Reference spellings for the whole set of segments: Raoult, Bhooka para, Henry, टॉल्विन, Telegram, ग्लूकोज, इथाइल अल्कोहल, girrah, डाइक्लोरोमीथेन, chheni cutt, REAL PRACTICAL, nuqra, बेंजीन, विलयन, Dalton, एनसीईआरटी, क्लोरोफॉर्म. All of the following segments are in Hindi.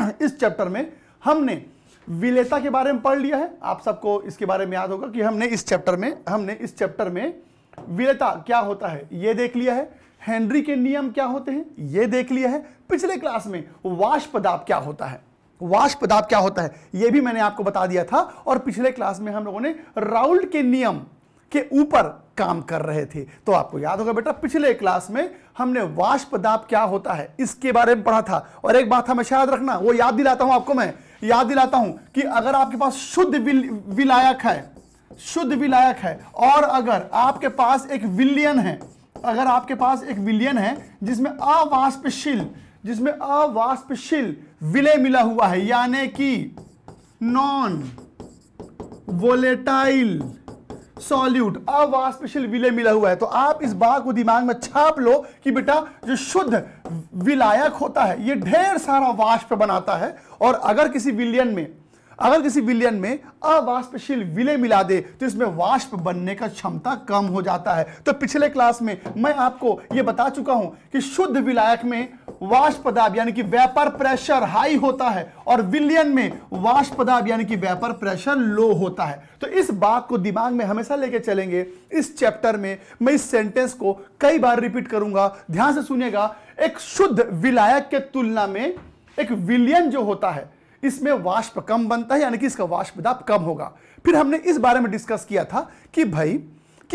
इस चैप्टर में हमने विलेयता के बारे में पढ़ लिया है। आप सबको इसके बारे में याद होगा कि हमने इस चैप्टर में विलेयता क्या होता है ये देख लिया है, हेनरी के नियम क्या होते हैं ये देख लिया है, पिछले क्लास में वाष्प दाब क्या होता है ये भी मैंने आपको बता दिया था, और पिछले क्लास में हम लोगों ने राउल्ट के नियम के ऊपर काम कर रहे थे। तो आपको याद होगा बेटा पिछले क्लास में हमने वाष्प दाब क्या होता है इसके बारे में पढ़ा था। और एक बात हमेशा याद रखना, वो याद दिलाता हूं आपको, मैं याद दिलाता हूं कि अगर आपके पास शुद्ध विलायक है और अगर आपके पास एक विलयन है, जिसमें अवाष्पशील विलय मिला हुआ है, यानी कि नॉन वोलेटाइल सॉल्यूट अवाष्पशील विलय मिला हुआ है, तो आप इस बात को दिमाग में छाप लो कि बेटा जो शुद्ध विलायक होता है ये ढेर सारा वाष्प बनाता है, और अगर किसी विलयन में अवाष्पशील विलय मिला दे तो इसमें वाष्प बनने का क्षमता कम हो जाता है। तो पिछले क्लास में मैं आपको ये बता चुका हूं कि शुद्ध विलायक में वाष्प दाब यानी कि वेपर प्रेशर हाई होता है और विलयन में वाष्प दाब यानी कि वेपर प्रेशर लो होता है। तो इस बात को दिमाग में हमेशा लेके चलेंगे। इस चैप्टर में मैं इस सेंटेंस को कई बार रिपीट करूंगा, ध्यान से सुनिएगा। एक शुद्ध विलायक के तुलना में एक विलयन जो होता है इसमें वाष्प कम बनता है, यानी कि इसका वाष्प दाब कम होगा। फिर हमने इस बारे में डिस्कस किया था कि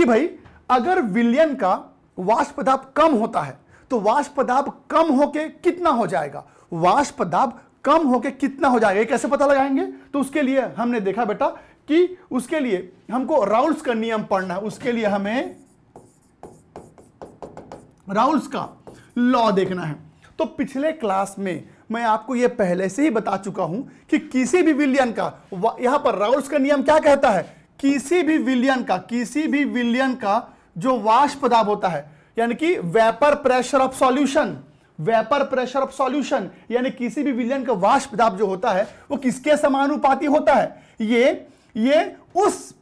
भाई अगर विलयन का वाष्प दाब कम होता है तो वाष्प दाब कम होके कितना हो जाएगा, ये कैसे पता लगाएंगे? तो उसके लिए हमने देखा बेटा कि उसके लिए हमको राउल्ट का नियम पढ़ना है, उसके लिए हमें राउल्ट का लॉ देखना है। तो पिछले क्लास में मैं आपको यह पहले से ही बता चुका हूं कि किसी भी विलयन का, यहां पर राउल्ट का नियम क्या कहता है, किसी भी विलयन का जो वाष्प दाब होता है यानी कि वेपर प्रेशर ऑफ सॉल्यूशन यानी किसी भी विलयन का वाष्प दाब जो होता है वो किसके समानुपाती होता है, ये उस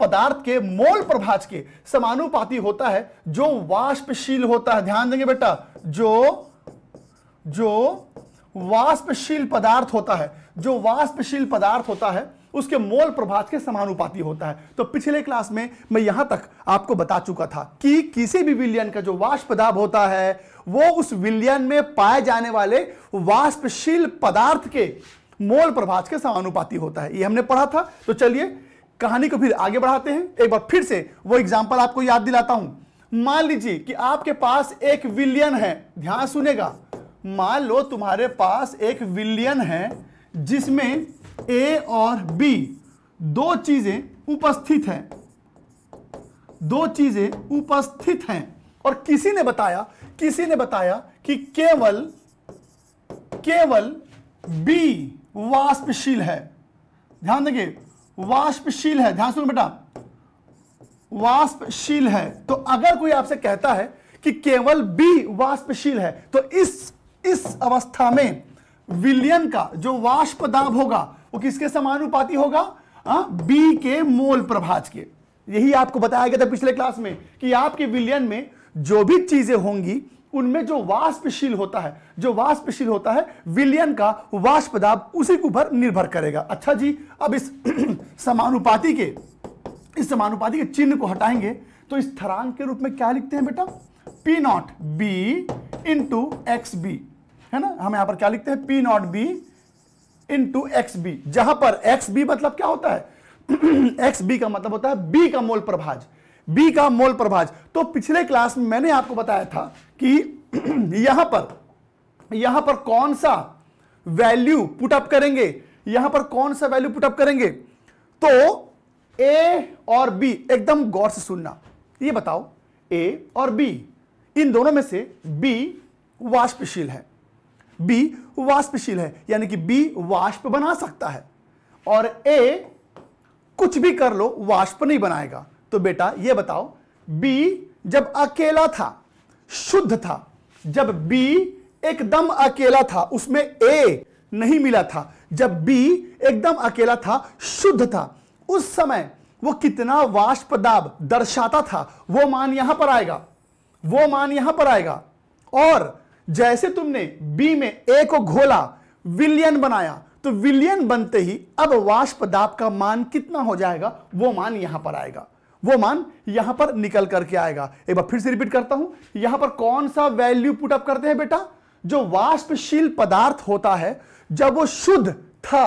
पदार्थ के मोल प्रभाज के समानुपाती होता है जो वाष्पशील होता है। ध्यान देंगे बेटा, जो वाष्पशील पदार्थ होता है उसके मोल प्रभाज के समानुपाती होता है। तो पिछले क्लास में मैं यहां तक आपको बता चुका था कि किसी भी विलयन का जो वाष्प दाब होता है वो उस विलयन में पाए जाने वाले वाष्पशील पदार्थ के मोल प्रभाज के समानुपाती होता है। ये हमने पढ़ा था। तो चलिए कहानी को फिर आगे बढ़ाते हैं। एक बार फिर से वो एग्जाम्पल आपको याद दिलाता हूं। मान लीजिए कि आपके पास एक विलयन है, ध्यान सुनेगा, मान लो तुम्हारे पास एक विलयन है जिसमें ए और बी दो चीजें उपस्थित हैं और किसी ने बताया कि केवल बी वाष्पशील है। ध्यान देंगे, वाष्पशील है, ध्यान सुनो बेटा, वाष्पशील है। तो अगर कोई आपसे कहता है कि केवल बी वाष्पशील है तो इस अवस्था में विलयन का जो वाष्प दाब होगा वो किसके समानुपाती होगा, बी के मोल प्रभाज के। यही आपको बताया गया था पिछले क्लास में कि आपके विलयन में जो भी चीजें होंगी उनमें जो वाष्पशील होता है विलयन का वाष्प दाब उसी के ऊपर निर्भर करेगा। अच्छा जी, अब इस समानुपाती के चिन्ह को हटाएंगे तो इस स्थिरांक के रूप में क्या लिखते हैं बेटा, P naught B into X B, है ना। हम यहां पर क्या लिखते हैं, P naught B into X B, जहां पर एक्स बी मतलब क्या होता है, एक्स बी का मतलब होता है बी का मोल प्रभाज, तो पिछले क्लास में मैंने आपको बताया था कि यहां पर कौन सा वैल्यू पुटअप करेंगे, तो ए और बी, एकदम गौर से सुनना, ये बताओ ए और बी इन दोनों में से बी वाष्पशील है यानी कि बी वाष्प बना सकता है और ए कुछ भी कर लो वाष्प नहीं बनाएगा। तो बेटा ये बताओ, बी जब अकेला था शुद्ध था, जब बी एकदम अकेला था उसमें ए नहीं मिला था, जब बी एकदम अकेला था शुद्ध था उस समय वो कितना वाष्प दाब दर्शाता था, वो मान यहां पर आएगा। और जैसे तुमने बी में ए को घोला विलयन बनाया तो विलयन बनते ही अब वाष्प दाब का मान कितना हो जाएगा वो मान यहां पर आएगा, वो मान यहां पर निकल करके आएगा। एक बार फिर से रिपीट करता हूं, यहां पर कौन सा वैल्यू पुट अप करते हैं बेटा? जो वाष्पशील पदार्थ होता है जब वो शुद्ध था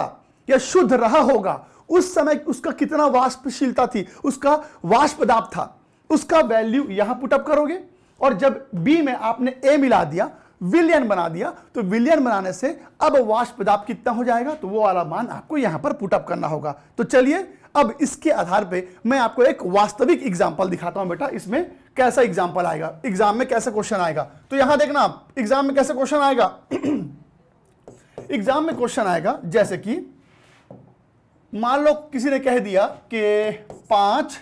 या शुद्ध रहा होगा उस समय उसका कितना वाष्पशीलता थी, उसका वाष्प दाब था, उसका वैल्यू यहां पुट अप करोगे। और जब बी में आपने ए मिला दिया, विलयन बना दिया, तो विलयन बनाने से अब वाष्प दाब कितना हो जाएगा तो वो वाला मान आपको यहां पर पुट अप करना होगा। तो चलिए अब इसके आधार पे मैं आपको एक वास्तविक एग्जाम्पल दिखाता हूं बेटा, इसमें कैसा एग्जाम्पल आएगा, एग्जाम में कैसा क्वेश्चन आएगा। तो यहां देखना आप एग्जाम में कैसा क्वेश्चन आएगा। एग्जाम में क्वेश्चन आएगा जैसे कि मान लो किसी ने कह दिया कि 5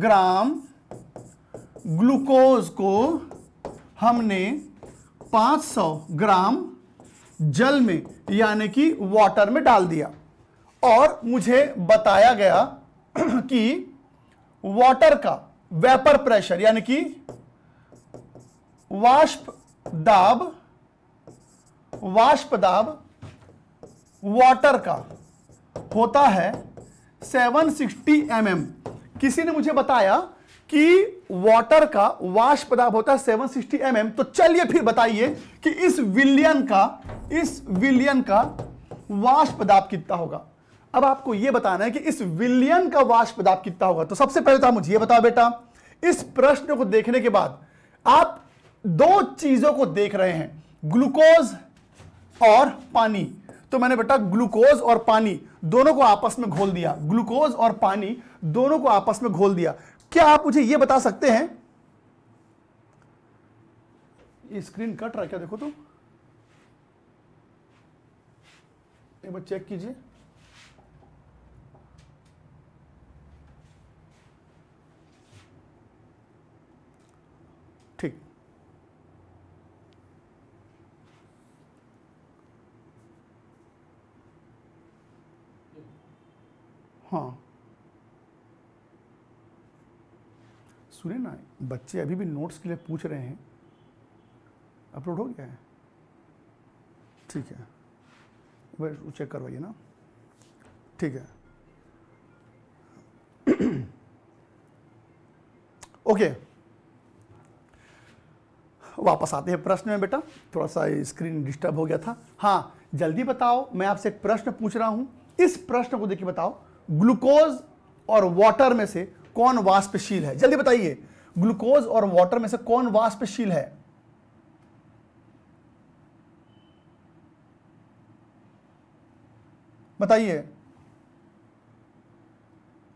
ग्राम ग्लूकोज को हमने 500 ग्राम जल में यानी कि वाटर में डाल दिया और मुझे बताया गया कि वाटर का वेपर प्रेशर यानी कि वाष्प दाब वाटर का होता है 760 mm। किसी ने मुझे बताया कि वाटर का वाष्प दाब होता है 760 mm। तो चलिए फिर बताइए कि इस विलयन का वाष्प दाब कितना होगा। अब आपको यह बताना है कि इस विलयन का वाष्प दाब कितना होगा। तो सबसे पहले तो आप मुझे बताओ बेटा, इस प्रश्न को देखने के बाद आप दो चीजों को देख रहे हैं, ग्लूकोज और पानी। तो मैंने बेटा ग्लूकोज और पानी दोनों को आपस में घोल दिया, ग्लूकोज और पानी दोनों को आपस में घोल दिया। क्या आप मुझे यह बता सकते हैं, ये स्क्रीन कट रहा है क्या? देखो तो एक बार चेक कीजिए। ठीक, हाँ सुने ना, बच्चे अभी भी नोट्स के लिए पूछ रहे हैं। अपलोड हो गया है? ठीक है, बस चेक करवाइए ना। ठीक है ओके, वापस आते हैं प्रश्न में बेटा, थोड़ा सा स्क्रीन डिस्टर्ब हो गया था। हाँ जल्दी बताओ, मैं आपसे एक प्रश्न पूछ रहा हूं, इस प्रश्न को देखिए बताओ ग्लूकोज और वाटर में से कौन वाष्पशील है? जल्दी बताइए, ग्लूकोज और वाटर में से कौन वाष्पशील है? बताइए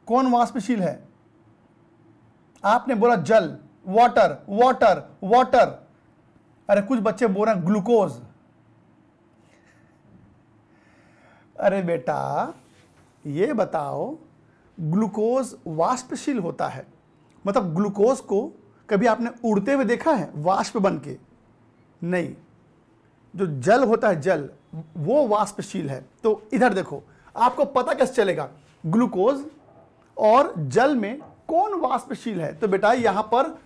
कौन वाष्पशील है? आपने बोला जल, वाटर, अरे कुछ बच्चे बोल रहे हैं ग्लूकोज। अरे बेटा ये बताओ, ग्लूकोज वाष्पशील होता है, मतलब ग्लूकोज को कभी आपने उड़ते हुए देखा है वाष्प बन के? नहीं। जो जल होता है, जल वो वाष्पशील है। तो इधर देखो, आपको पता कैसे चलेगा ग्लूकोज और जल में कौन वाष्पशील है? तो बेटा यहां पर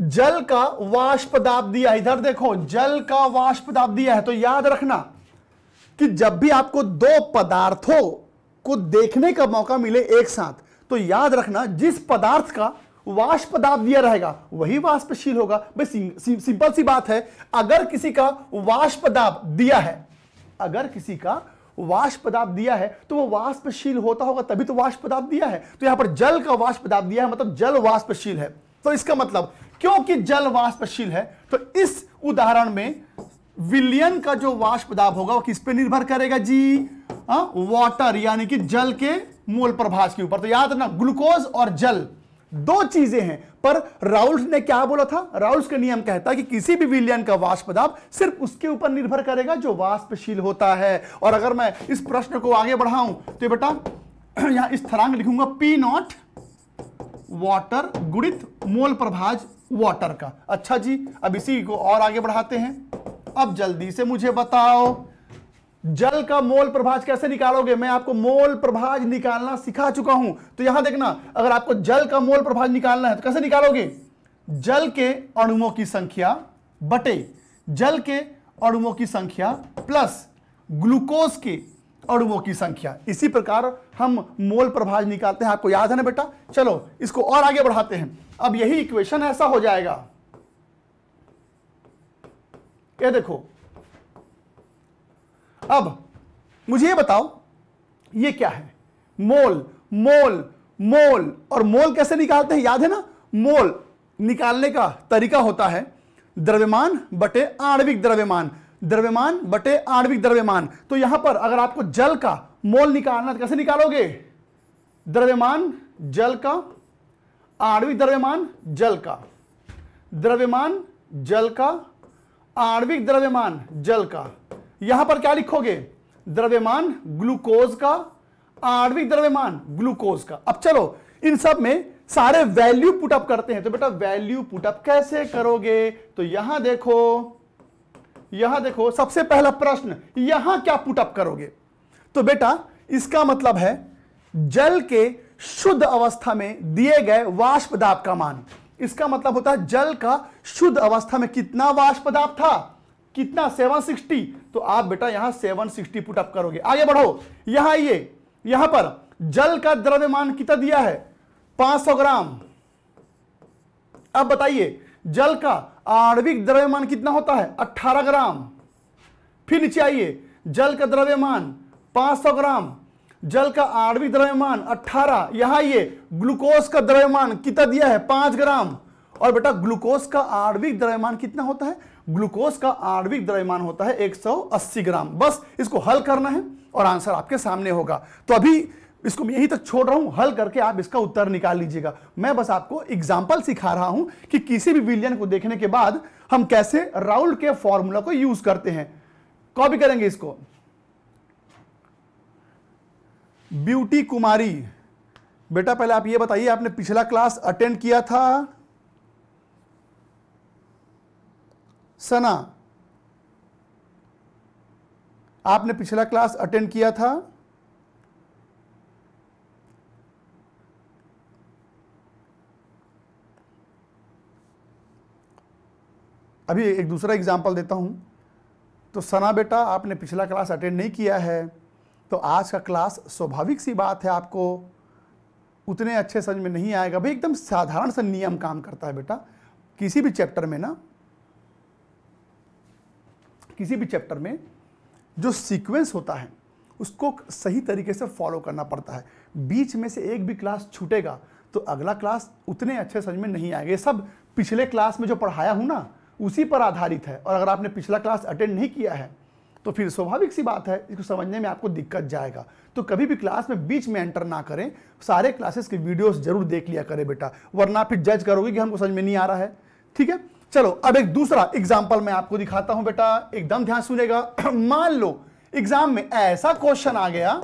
जल का वाष्प दाब दिया, इधर देखो जल का वाष्प दाब दिया है। तो याद रखना कि जब भी आपको दो पदार्थों को देखने का मौका मिले एक साथ, तो याद रखना जिस पदार्थ का वाष्प दाब दिया रहेगा वही वाष्पशील होगा। बस सिंपल सी बात है। अगर किसी का वाष्प दाब दिया है, अगर किसी का वाष्प दाब दिया है तो वो वाष्पशील होता होगा, तभी तो वाष्प दाब दिया है। तो यहां पर जल का वाष्प दाब दिया है, मतलब जल वाष्पशील है। तो इसका मतलब क्योंकि जल वाष्पशील है तो इस उदाहरण में विलयन का जो वाष्प दाब होगा वो किस पे निर्भर करेगा जी? वाटर यानी कि जल के मोल प्रभाज के ऊपर। तो याद रखना ग्लूकोज और जल दो चीजें हैं, पर राउल्ट ने क्या बोला था? राउल्ट का नियम कहता है कि किसी भी विलयन का वाष्प दाब सिर्फ उसके ऊपर निर्भर करेगा जो वाष्पशील होता है। और अगर मैं इस प्रश्न को आगे बढ़ाऊं तो बेटा यहां इस स्थरांक लिखूंगा P0 वाटर गुणित मोल प्रभाज वाटर का। अच्छा जी, अब इसी को और आगे बढ़ाते हैं। अब जल्दी से मुझे बताओ जल का मोल प्रभाज कैसे निकालोगे? मैं आपको मोल प्रभाज निकालना सिखा चुका हूं। तो यहां देखना, अगर आपको जल का मोल प्रभाज निकालना है तो कैसे निकालोगे? जल के अणुओं की संख्या बटे जल के अणुओं की संख्या प्लस ग्लूकोज के अणुओं की संख्या। इसी प्रकार हम मोल पर भाज निकालते हैं। आपको याद है ना बेटा। चलो इसको और आगे बढ़ाते हैं। अब यही इक्वेशन ऐसा हो जाएगा, ये देखो। अब मुझे ये बताओ ये क्या है, मोल मोल मोल। और मोल कैसे निकालते हैं याद है ना। मोल निकालने का तरीका होता है द्रव्यमान बटे आणविक द्रव्यमान, द्रव्यमान बटे आणविक द्रव्यमान। तो यहां पर अगर आपको जल का मोल निकालना तो कैसे निकालोगे, द्रव्यमान जल का आणविक द्रव्यमान, जल का द्रव्यमान जल का आणविक द्रव्यमान जल का। यहां पर क्या लिखोगे, द्रव्यमान ग्लूकोज का आणविक द्रव्यमान ग्लूकोज का। अब चलो इन सब में सारे वैल्यू पुटअप करते हैं। तो बेटा वैल्यू पुटअप कैसे करोगे, तो यहां देखो, यहां देखो। सबसे पहला प्रश्न, यहां क्या पुटअप करोगे। तो बेटा इसका मतलब है जल के शुद्ध अवस्था में दिए गए वाष्प दाब का मान। इसका मतलब होता है जल का शुद्ध अवस्था में कितना वाष्प दाब था, कितना 760। तो आप बेटा यहां 760 पुटअप करोगे। आगे बढ़ो, यहां ये, यहां पर जल का द्रव्यमान कितना दिया है, 500 ग्राम। अब बताइए जल का आणविक द्रव्यमान कितना होता है, 18 ग्राम। फिर नीचे आइए, जल का द्रव्यमान 500 ग्राम, जल का आणविक द्रव्यमान 18। यहां ये ग्लूकोज का द्रव्यमान कितना दिया है, 5 ग्राम। और बेटा ग्लूकोज का आणविक द्रव्यमान कितना होता है, ग्लूकोज का आणविक द्रव्यमान होता है 180 ग्राम। बस इसको हल करना है और आंसर आपके सामने होगा। तो अभी इसको यहीं तक छोड़ रहा हूं, हल करके आप इसका उत्तर निकाल लीजिएगा। मैं बस आपको एग्जाम्पल सिखा रहा हूं कि किसी भी विलयन को देखने के बाद हम कैसे राउल्ट के फॉर्मूला को यूज करते हैं। कॉपी करेंगे इसको, ब्यूटी कुमारी। बेटा पहले आप ये बताइए आपने पिछला क्लास अटेंड किया था, सना आपने पिछला क्लास अटेंड किया था, अभी एक दूसरा एग्जाम्पल देता हूं। तो सना बेटा आपने पिछला क्लास अटेंड नहीं किया है, तो आज का क्लास स्वाभाविक सी बात है आपको उतने अच्छे समझ में नहीं आएगा। भाई एकदम साधारण सा नियम काम करता है बेटा, किसी भी चैप्टर में ना, किसी भी चैप्टर में जो सीक्वेंस होता है उसको सही तरीके से फॉलो करना पड़ता है। बीच में से एक भी क्लास छूटेगा तो अगला क्लास उतने अच्छे समझ में नहीं आएगा। ये सब पिछले क्लास में जो पढ़ाया हूँ ना उसी पर आधारित है। और अगर आपने पिछला क्लास अटेंड नहीं किया है तो फिर स्वाभाविक सी बात है इसको समझने में आपको दिक्कत जाएगा। तो कभी भी क्लास में बीच में एंटर ना करें, सारे क्लासेस के वीडियोस जरूर देख लिया करें बेटा, वरना फिर जज करोगे कि हमको समझ में नहीं आ रहा है। ठीक है, चलो अब एक दूसरा एग्जाम्पल मैं आपको दिखाता हूं बेटा, एकदम ध्यान सुनेगा। मान लो एग्जाम में ऐसा क्वेश्चन आ गया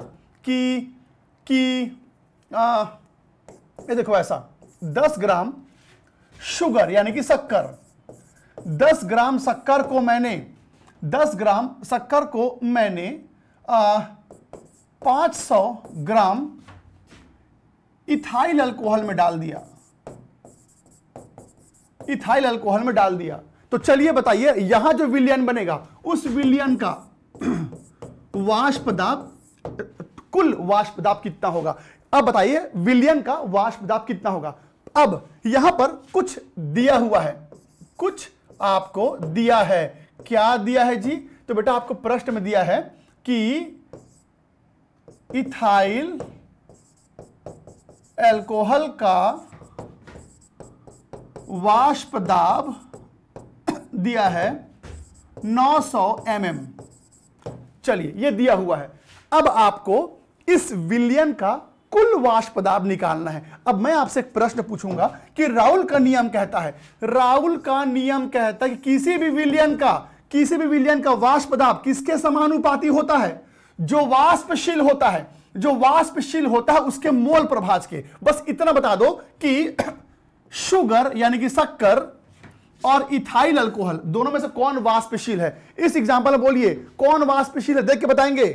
ये देखो ऐसा, 10 ग्राम शुगर यानी कि शक्कर, 10 ग्राम शक्कर को मैंने 10 ग्राम शक्कर को मैंने 500 ग्राम इथाइल अल्कोहल में डाल दिया, इथाइल अल्कोहल में डाल दिया। तो चलिए बताइए यहां जो विलयन बनेगा उस विलयन का वाष्प दाब, कुल वाष्प दाब कितना होगा। अब बताइए विलयन का वाष्प दाब कितना होगा। अब यहां पर कुछ दिया हुआ है, कुछ आपको दिया है, क्या दिया है जी। तो बेटा आपको प्रश्न में दिया है कि इथाइल अल्कोहल का वाष्प दाब दिया है 900 mm। चलिए ये दिया हुआ है। अब आपको इस विलयन का कुल वाष्प दाब निकालना है। अब मैं आपसे एक प्रश्न पूछूंगा कि राउल्ट का नियम कहता है, राउल्ट का नियम कहता है कि किसी भी विलयन का वाष्प दाब किसके समानुपाती होता है, जो वाष्पशील होता है, जो वाष्पशील होता है उसके मोल पर भाज के। बस इतना बता दो कि शुगर यानी कि शक्कर और इथाइल अल्कोहल दोनों में से कौन वाष्पशील है। इस एग्जाम्पल में बोलिए कौन वाष्पशील है, देख के बताएंगे।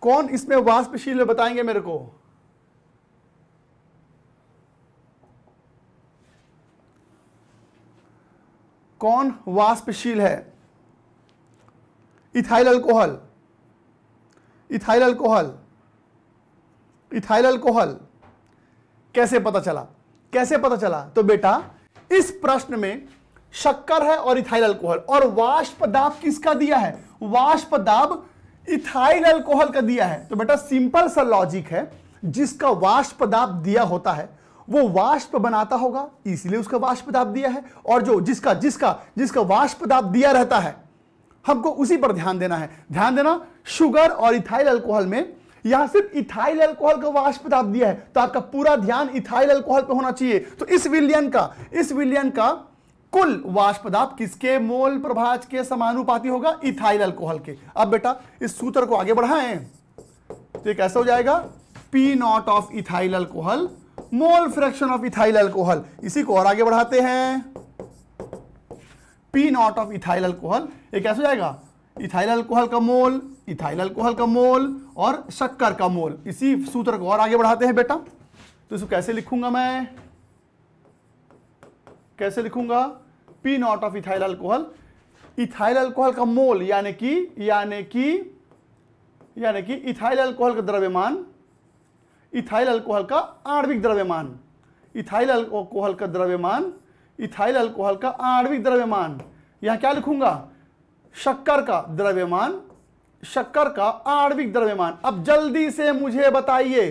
कौन इसमें वाष्पशील है बताएंगे मेरे को। कौन वाष्पशील है? इथाइल अल्कोहल, इथाइल अल्कोहल, इथाइल अल्कोहल। कैसे पता चला? कैसे पता चला? तो बेटा इस प्रश्न में शक्कर है और इथाइल अल्कोहल, और वाष्प दाब किसका दिया है? वाष्प दाब इथाइल अल्कोहल का दिया है। तो बेटा सिंपल सा लॉजिक है, जिसका वाष्प दाब दिया होता है वो वाष्प बनाता होगा, इसलिए उसका वाष्प दाब दिया है, और जो जिसका जिसका जिसका वाष्प दाब दिया रहता है हमको उसी पर ध्यान देना है। ध्यान देना, शुगर और इथाइल अल्कोहल में यहां सिर्फ इथाइल अल्कोहल का वाष्प दाब दिया है, तो आपका पूरा ध्यान इथाइल अल्कोहल पे होना चाहिए। तो इस विलयन का कुल वाष्प दाब किसके मोल प्रभाज के समानुपाती होगा? इथाइल अल्कोहल के। अब बेटा इस सूत्र को आगे बढ़ाएं तो कैसे हो जाएगा? P naught of इथाइल अल्कोहल mole fraction of इथाइल अल्कोहल। इसी को और आगे बढ़ाते हैं, P naught of इथाइल अल्कोहल, ये कैसे हो जाएगा? इथाइल अल्कोहल का मोल, इथाइल अल्कोहल का मोल और शक्कर का मोल। इसी सूत्र को और आगे बढ़ाते हैं बेटा, तो इसको कैसे लिखूंगा मैं? कैसे लिखूंगा? P naught of इथाइल अल्कोहल, इथाइल अल्कोहल का मोल यानी कि इथाइल अल्कोहल का द्रव्यमान, इथाइल अल्कोहल का आणविक द्रव्यमान, इथाइल अल्कोहल का द्रव्यमान, इथाइल अल्कोहल का आणविक द्रव्यमान। यहां क्या लिखूंगा? शक्कर का द्रव्यमान, शक्कर का आणविक द्रव्यमान। अब जल्दी से मुझे बताइए,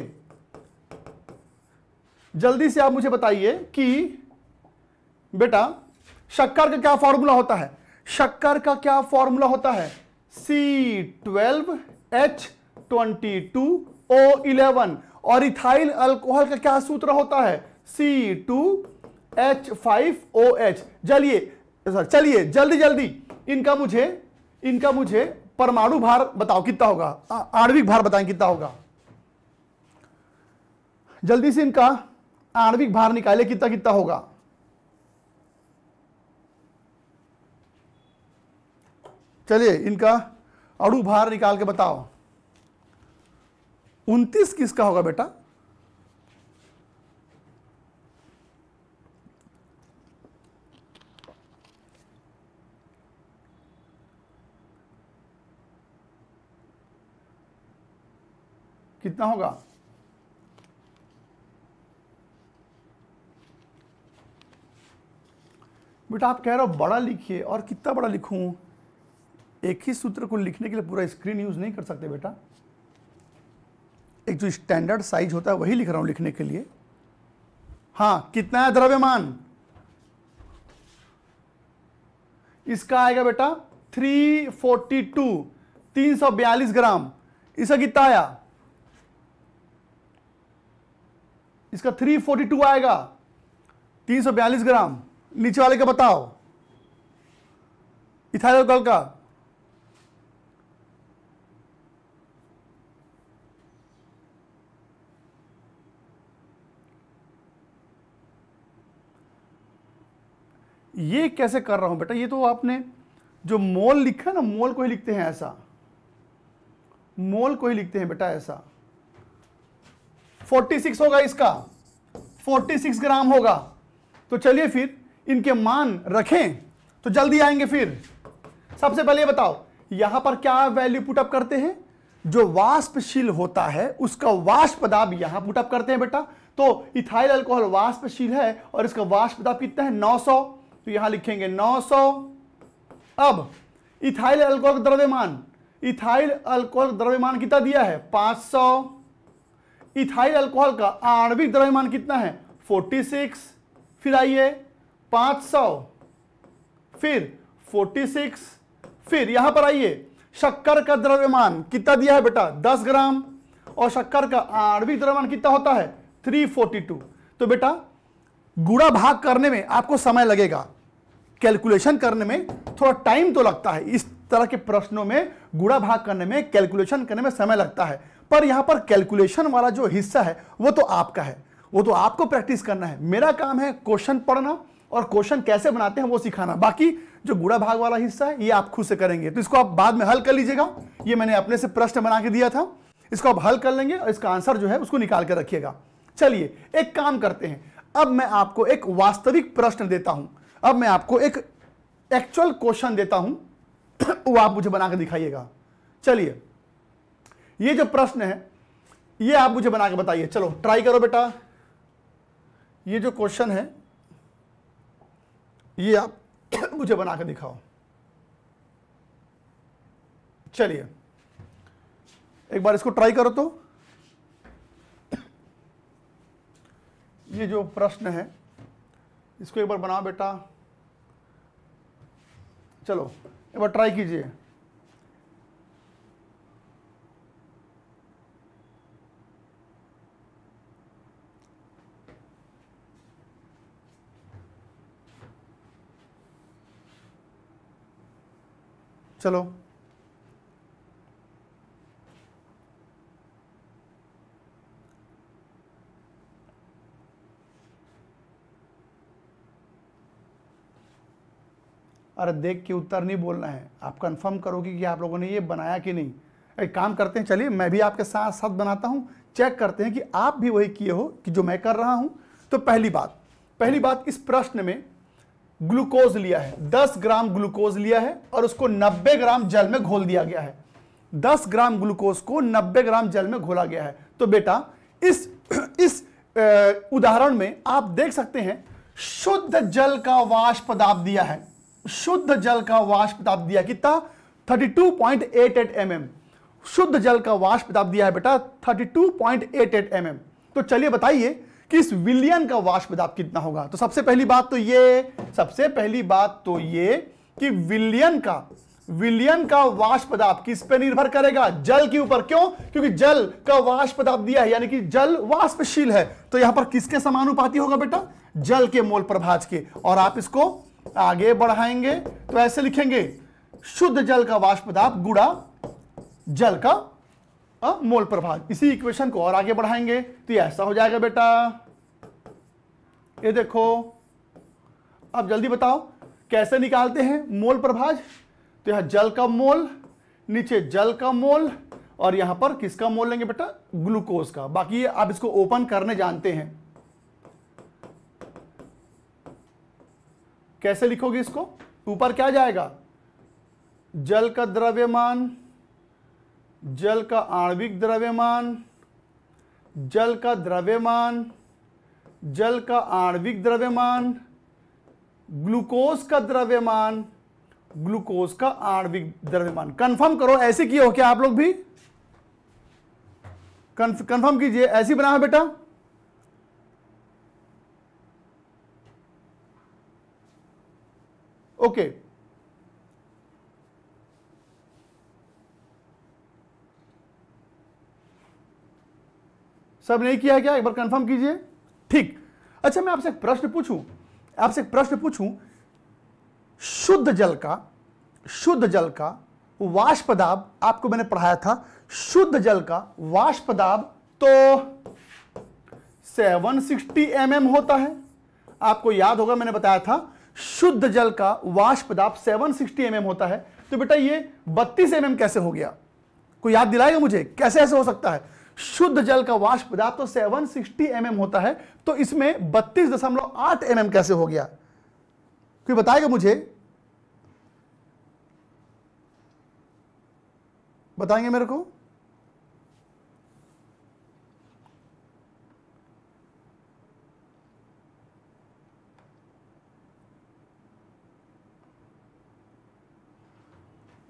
जल्दी से आप मुझे बताइए कि बेटा शक्कर का क्या फॉर्मूला होता है? शक्कर का क्या फॉर्मूला होता है? C12H22O11। और इथाइल अल्कोहल का क्या सूत्र होता है? C2H5OH। चलिए जल्दी इनका मुझे परमाणु भार बताओ कितना होगा, आणविक भार बताएं कितना होगा। जल्दी से इनका आणविक भार निकाले कितना कितना होगा। चलिए इनका अणु भार निकाल के बताओ। 29 किसका होगा बेटा? 29 आप कह रहे हो बड़ा लिखिए, और कितना बड़ा लिखूं? एक ही सूत्र को लिखने के लिए पूरा स्क्रीन यूज नहीं कर सकते बेटा, एक जो स्टैंडर्ड साइज होता है वही लिख रहा हूं लिखने के लिए। हां, कितना है द्रव्यमान? इसका आएगा बेटा 342, 342 ग्राम। इसका कितना आया? इसका 342 आएगा, 342 ग्राम। नीचे वाले का बताओ, इथाइल अल्कोहल का। ये कैसे कर रहा हूं बेटा? ये तो आपने जो मोल लिखा ना, मोल को ही लिखते हैं ऐसा, मोल को ही लिखते हैं बेटा ऐसा। 46 होगा, इसका 46 ग्राम होगा। तो चलिए फिर इनके मान रखें तो जल्दी आएंगे। फिर सबसे पहले ये बताओ यहां पर क्या वैल्यू पुटअप करते हैं? जो वाष्पशील होता है उसका वाष्प दाब यहां पुटअप करते हैं बेटा। तो इथाइल अल्कोहल वाष्पशील है और इसका वाष्प दाब कितना है? 900। तो यहां लिखेंगे 900। अब इथाइल अल्कोहल द्रव्यमान, इथाइल अल्कोहल द्रव्यमान कितना दिया है? 500। इथाइल अल्कोहल का आणविक द्रव्यमान कितना है? 46। फिर आइए 500, फिर 46, फिर यहां पर आइए शक्कर का द्रव्यमान कितना दिया है बेटा? 10 ग्राम। और शक्कर का आणविक द्रव्यमान कितना होता है? 342। तो बेटा गुणा भाग करने में आपको समय लगेगा, कैलकुलेशन करने में थोड़ा टाइम तो लगता है। इस तरह के प्रश्नों में गुणा भाग करने में, कैलकुलेशन करने में समय लगता है, पर यहां पर कैलकुलेशन वाला जो हिस्सा है वो तो आपका है, वो तो आपको प्रैक्टिस करना है। मेरा काम है क्वेश्चन पढ़ना और क्वेश्चन कैसे बनाते हैं वो सिखाना। बाकी जो गुणा भाग वाला हिस्सा है ये आप खुद से करेंगे, तो इसको आप बाद में हल कर लीजिएगा। ये मैंने अपने से प्रश्न बना के दिया था, इसको आप हल कर लेंगे और इसका आंसर जो है उसको निकाल के रखिएगा। चलिए एक काम करते हैं, अब मैं आपको एक वास्तविक प्रश्न देता हूं। अब मैं आपको एक एक्चुअल क्वेश्चन देता हूं वो आप मुझे बना के दिखाइएगा। चलिए ये जो प्रश्न है ये आप मुझे बना के बताइए। चलो ट्राई करो बेटा, ये जो क्वेश्चन है ये आप मुझे बना के दिखाओ। चलिए एक बार इसको ट्राई करो। तो ये जो प्रश्न है इसको एक बार बनाओ बेटा, चलो एक बार ट्राई कीजिए। चलो अरे देख के उत्तर नहीं बोलना है, आप कंफर्म करोगे कि आप लोगों ने ये बनाया कि नहीं। एक काम करते हैं, चलिए मैं भी आपके साथ साथ बनाता हूँ, चेक करते हैं कि आप भी वही किए हो कि जो मैं कर रहा हूँ। तो पहली बात इस प्रश्न में ग्लूकोज लिया है, 10 ग्राम ग्लूकोज लिया है और उसको 90 ग्राम जल में घोल दिया गया है। 10 ग्राम ग्लूकोज को 90 ग्राम जल में घोला गया है। तो बेटा इस उदाहरण में आप देख सकते हैं शुद्ध जल का वाष्प दाब दिया है, शुद्ध जल का वाष्प दाब दिया कितना 32.88 mm, शुद्ध जल का वाष्प दाब दिया है बेटा 32.88 mm। तो चलिए बताइए कि इस विलयन का वाष्प दाब कितना होगा। तो सबसे पहली बात तो ये कि विलयन का वाष्प दाब किस पे निर्भर करेगा, जल के ऊपर। क्यों? क्योंकि जल का वाष्प दाब दिया है यानी कि जल वाष्पशील है, तो यहां पर किसके समानुपाती होगा बेटा, जल के मोल प्रभाज के। और आप इसको आगे बढ़ाएंगे तो ऐसे लिखेंगे शुद्ध जल का वाष्प दाब गुणा जल का मोल प्रभाग। इसी इक्वेशन को और आगे बढ़ाएंगे तो ये ऐसा हो जाएगा बेटा, ये देखो। अब जल्दी बताओ कैसे निकालते हैं मोल प्रभाज। तो यहां जल का मोल, नीचे जल का मोल और यहां पर किसका मोल लेंगे बेटा, ग्लूकोज का। बाकी ये आप इसको ओपन करने जानते हैं, कैसे लिखोगे इसको। ऊपर क्या जाएगा, जल का द्रव्यमान, जल का आणविक द्रव्यमान, जल का द्रव्यमान, जल का आणविक द्रव्यमान, ग्लूकोज का द्रव्यमान, ग्लूकोज का आणविक द्रव्यमान। कंफर्म करो, ऐसे किए हो क्या आप लोग भी, कंफर्म कीजिए। ऐसे ही बना है बेटा, ओके। सब नहीं किया क्या, एक बार कंफर्म कीजिए, ठीक। अच्छा मैं आपसे एक प्रश्न पूछूं, शुद्ध जल का वाष्प दाब आपको मैंने पढ़ाया था, शुद्ध जल का वाष्प दाब तो 760 mm होता है। आपको याद होगा मैंने बताया था शुद्ध जल का वाष्प दाब 760 mm होता है। तो बेटा ये 32 mm कैसे हो गया, कोई याद दिलाएगा मुझे कैसे ऐसे हो सकता है। शुद्ध जल का वाष्प दाब तो 760 mm होता है, तो इसमें 32.8 mm कैसे हो गया, कोई बताएगा मुझे, बताएंगे मेरे को।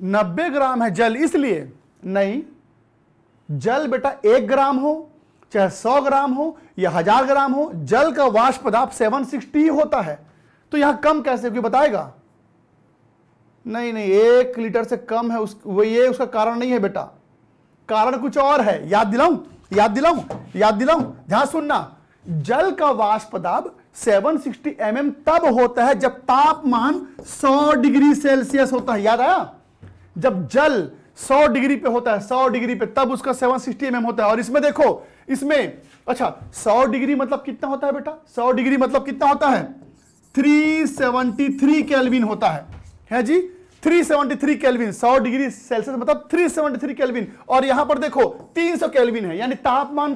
नब्बे ग्राम है जल इसलिए नहीं, जल बेटा 1 ग्राम हो चाहे 100 ग्राम हो या 1000 ग्राम हो, जल का वाष्प दाब 760 होता है। तो यहां कम कैसे, कोई बताएगा। नहीं 1 लीटर से कम है ये उसका कारण नहीं है बेटा, कारण कुछ और है। याद दिलाऊं, ध्यान सुनना। जल का वाष्प दाब 760 mm तब होता है जब तापमान 100 डिग्री सेल्सियस होता है। याद आया, जब जल 100 डिग्री पे होता है, 100 डिग्री पे तब उसका 760 mm होता है। और इसमें देखो, इसमें अच्छा 100 डिग्री मतलब कितना होता है बेटा, 100 डिग्री मतलब कितना होता है 373 केल्विन होता है जी, 373 केल्विन। 100 डिग्री सेल्सियस मतलब 373 केल्विन। और यहां पर देखो 300 केल्विन है, यानी तापमान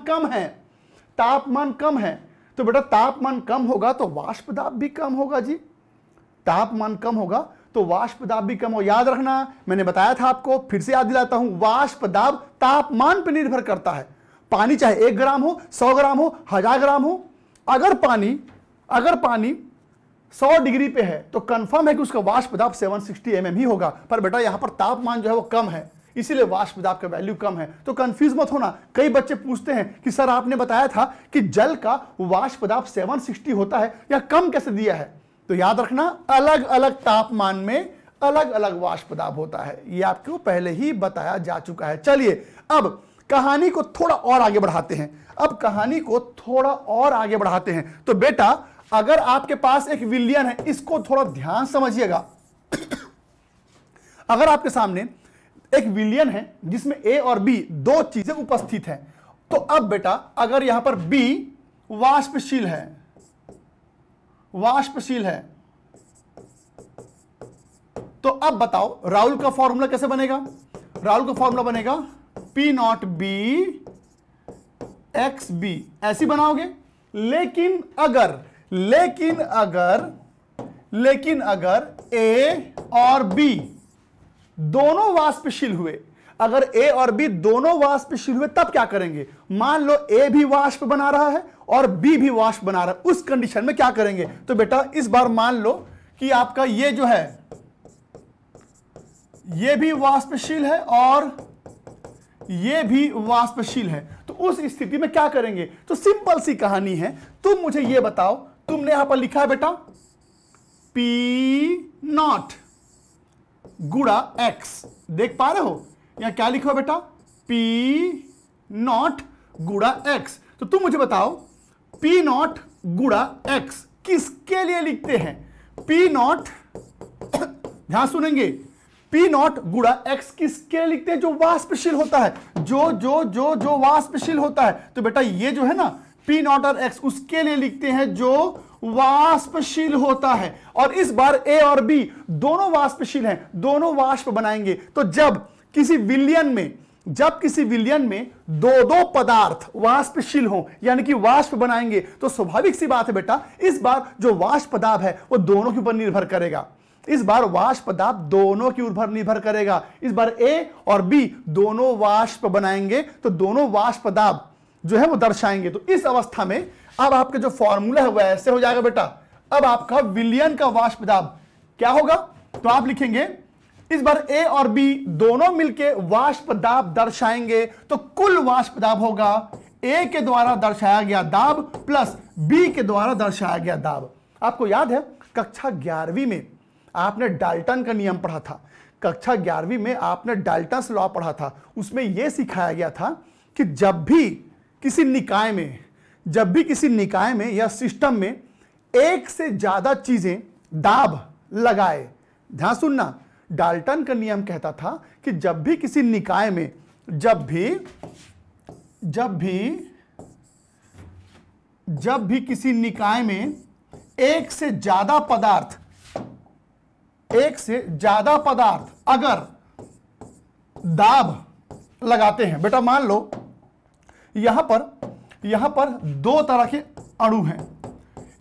कम है। तो बेटा तापमान कम होगा तो वाष्प दाब भी कम होगा जी, तापमान कम होगा तो वाष्प दाब भी कम हो। याद रखना मैंने बताया था आपको, फिर से याद दिलाता हूं, वाष्प दाब तापमान पर निर्भर करता है। पानी चाहे 1 ग्राम हो, 100 ग्राम हो, 1000 ग्राम हो, अगर पानी 100 डिग्री पे है तो कंफर्म है कि उसका वाष्प दाब 760 mm ही होगा। पर बेटा यहाँ पर तापमान जो है वो कम है, इसीलिए वाष्प दाब का वैल्यू कम है। तो कंफ्यूज मत होना। कई बच्चे पूछते हैं कि सर आपने बताया था कि जल का वाष्प दाब 760 होता है, या कम कैसे दिया है? तो याद रखना, अलग अलग तापमान में अलग अलग वाष्प दाब होता है, ये आपको पहले ही बताया जा चुका है। चलिए अब कहानी को थोड़ा और आगे बढ़ाते हैं। तो बेटा अगर आपके पास एक विलयन है, इसको थोड़ा ध्यान समझिएगा। अगर आपके सामने एक विलयन है जिसमें ए और बी दो चीजें उपस्थित हैं, तो अब बेटा अगर यहां पर बी वाष्पशील है तो अब बताओ राउल का फॉर्मूला कैसे बनेगा? राउल का फॉर्मूला बनेगा P naught B x B, ऐसी बनाओगे। लेकिन अगर ए और बी दोनों वाष्पशील हुए, तब क्या करेंगे? मान लो ए भी वाष्प बना रहा है और बी भी वाष्प बना रहा है, उस कंडीशन में क्या करेंगे? तो बेटा इस बार मान लो कि आपका ये जो है ये भी वाष्पशील है और ये भी वाष्पशील है, तो उस स्थिति में क्या करेंगे? तो सिंपल सी कहानी है, तुम मुझे ये बताओ, तुमने यहां पर लिखा है बेटा P naught गुणा x, देख पा रहे हो यहां क्या लिखा है बेटा? P naught गुणा x। तो तुम मुझे बताओ P naught गुणा x किसके लिए लिखते हैं? ध्यान सुनेंगे, P naught गुणा x किसके लिखते हैं? जो वाष्पशील होता है, जो वाष्पशील होता है। तो बेटा ये जो है ना P naught और x उसके लिए लिखते हैं जो वाष्पशील होता है। और इस बार a और b दोनों वाष्पशील हैं, दोनों वाष्प बनाएंगे। तो जब किसी विलयन में दो पदार्थ वाष्पशील हो यानी कि वाष्प बनाएंगे, तो स्वाभाविक सी बात है बेटा इस बार जो वाष्प दाब है वो दोनों के ऊपर निर्भर करेगा। इस बार वाष्प दाब दोनों के ऊपर निर्भर करेगा। इस बार ए और बी दोनों वाष्प बनाएंगे तो दोनों वाष्प दाब जो है वो दर्शाएंगे। तो इस अवस्था में अब आपका जो फॉर्मूला है वह ऐसे हो जाएगा बेटा। अब आपका विलयन का वाष्प दाब क्या होगा? तो आप लिखेंगे इस बार ए और बी दोनों मिलके वाष्प दाब दर्शाएंगे, तो कुल वाष्प दाब होगा ए के द्वारा दर्शाया गया दाब प्लस बी के द्वारा दर्शाया गया दाब। आपको याद है कक्षा 11वीं में आपने डाल्टन का नियम पढ़ा था, कक्षा 11वीं में आपने डाल्टन्स लॉ पढ़ा था। उसमें यह सिखाया गया था कि जब भी किसी निकाय में या सिस्टम में एक से ज्यादा चीजें दाब लगाए, ध्यान सुनना, डाल्टन का नियम कहता था कि जब भी किसी निकाय में एक से ज्यादा पदार्थ अगर दाब लगाते हैं, बेटा मान लो यहां पर दो तरह के अणु हैं,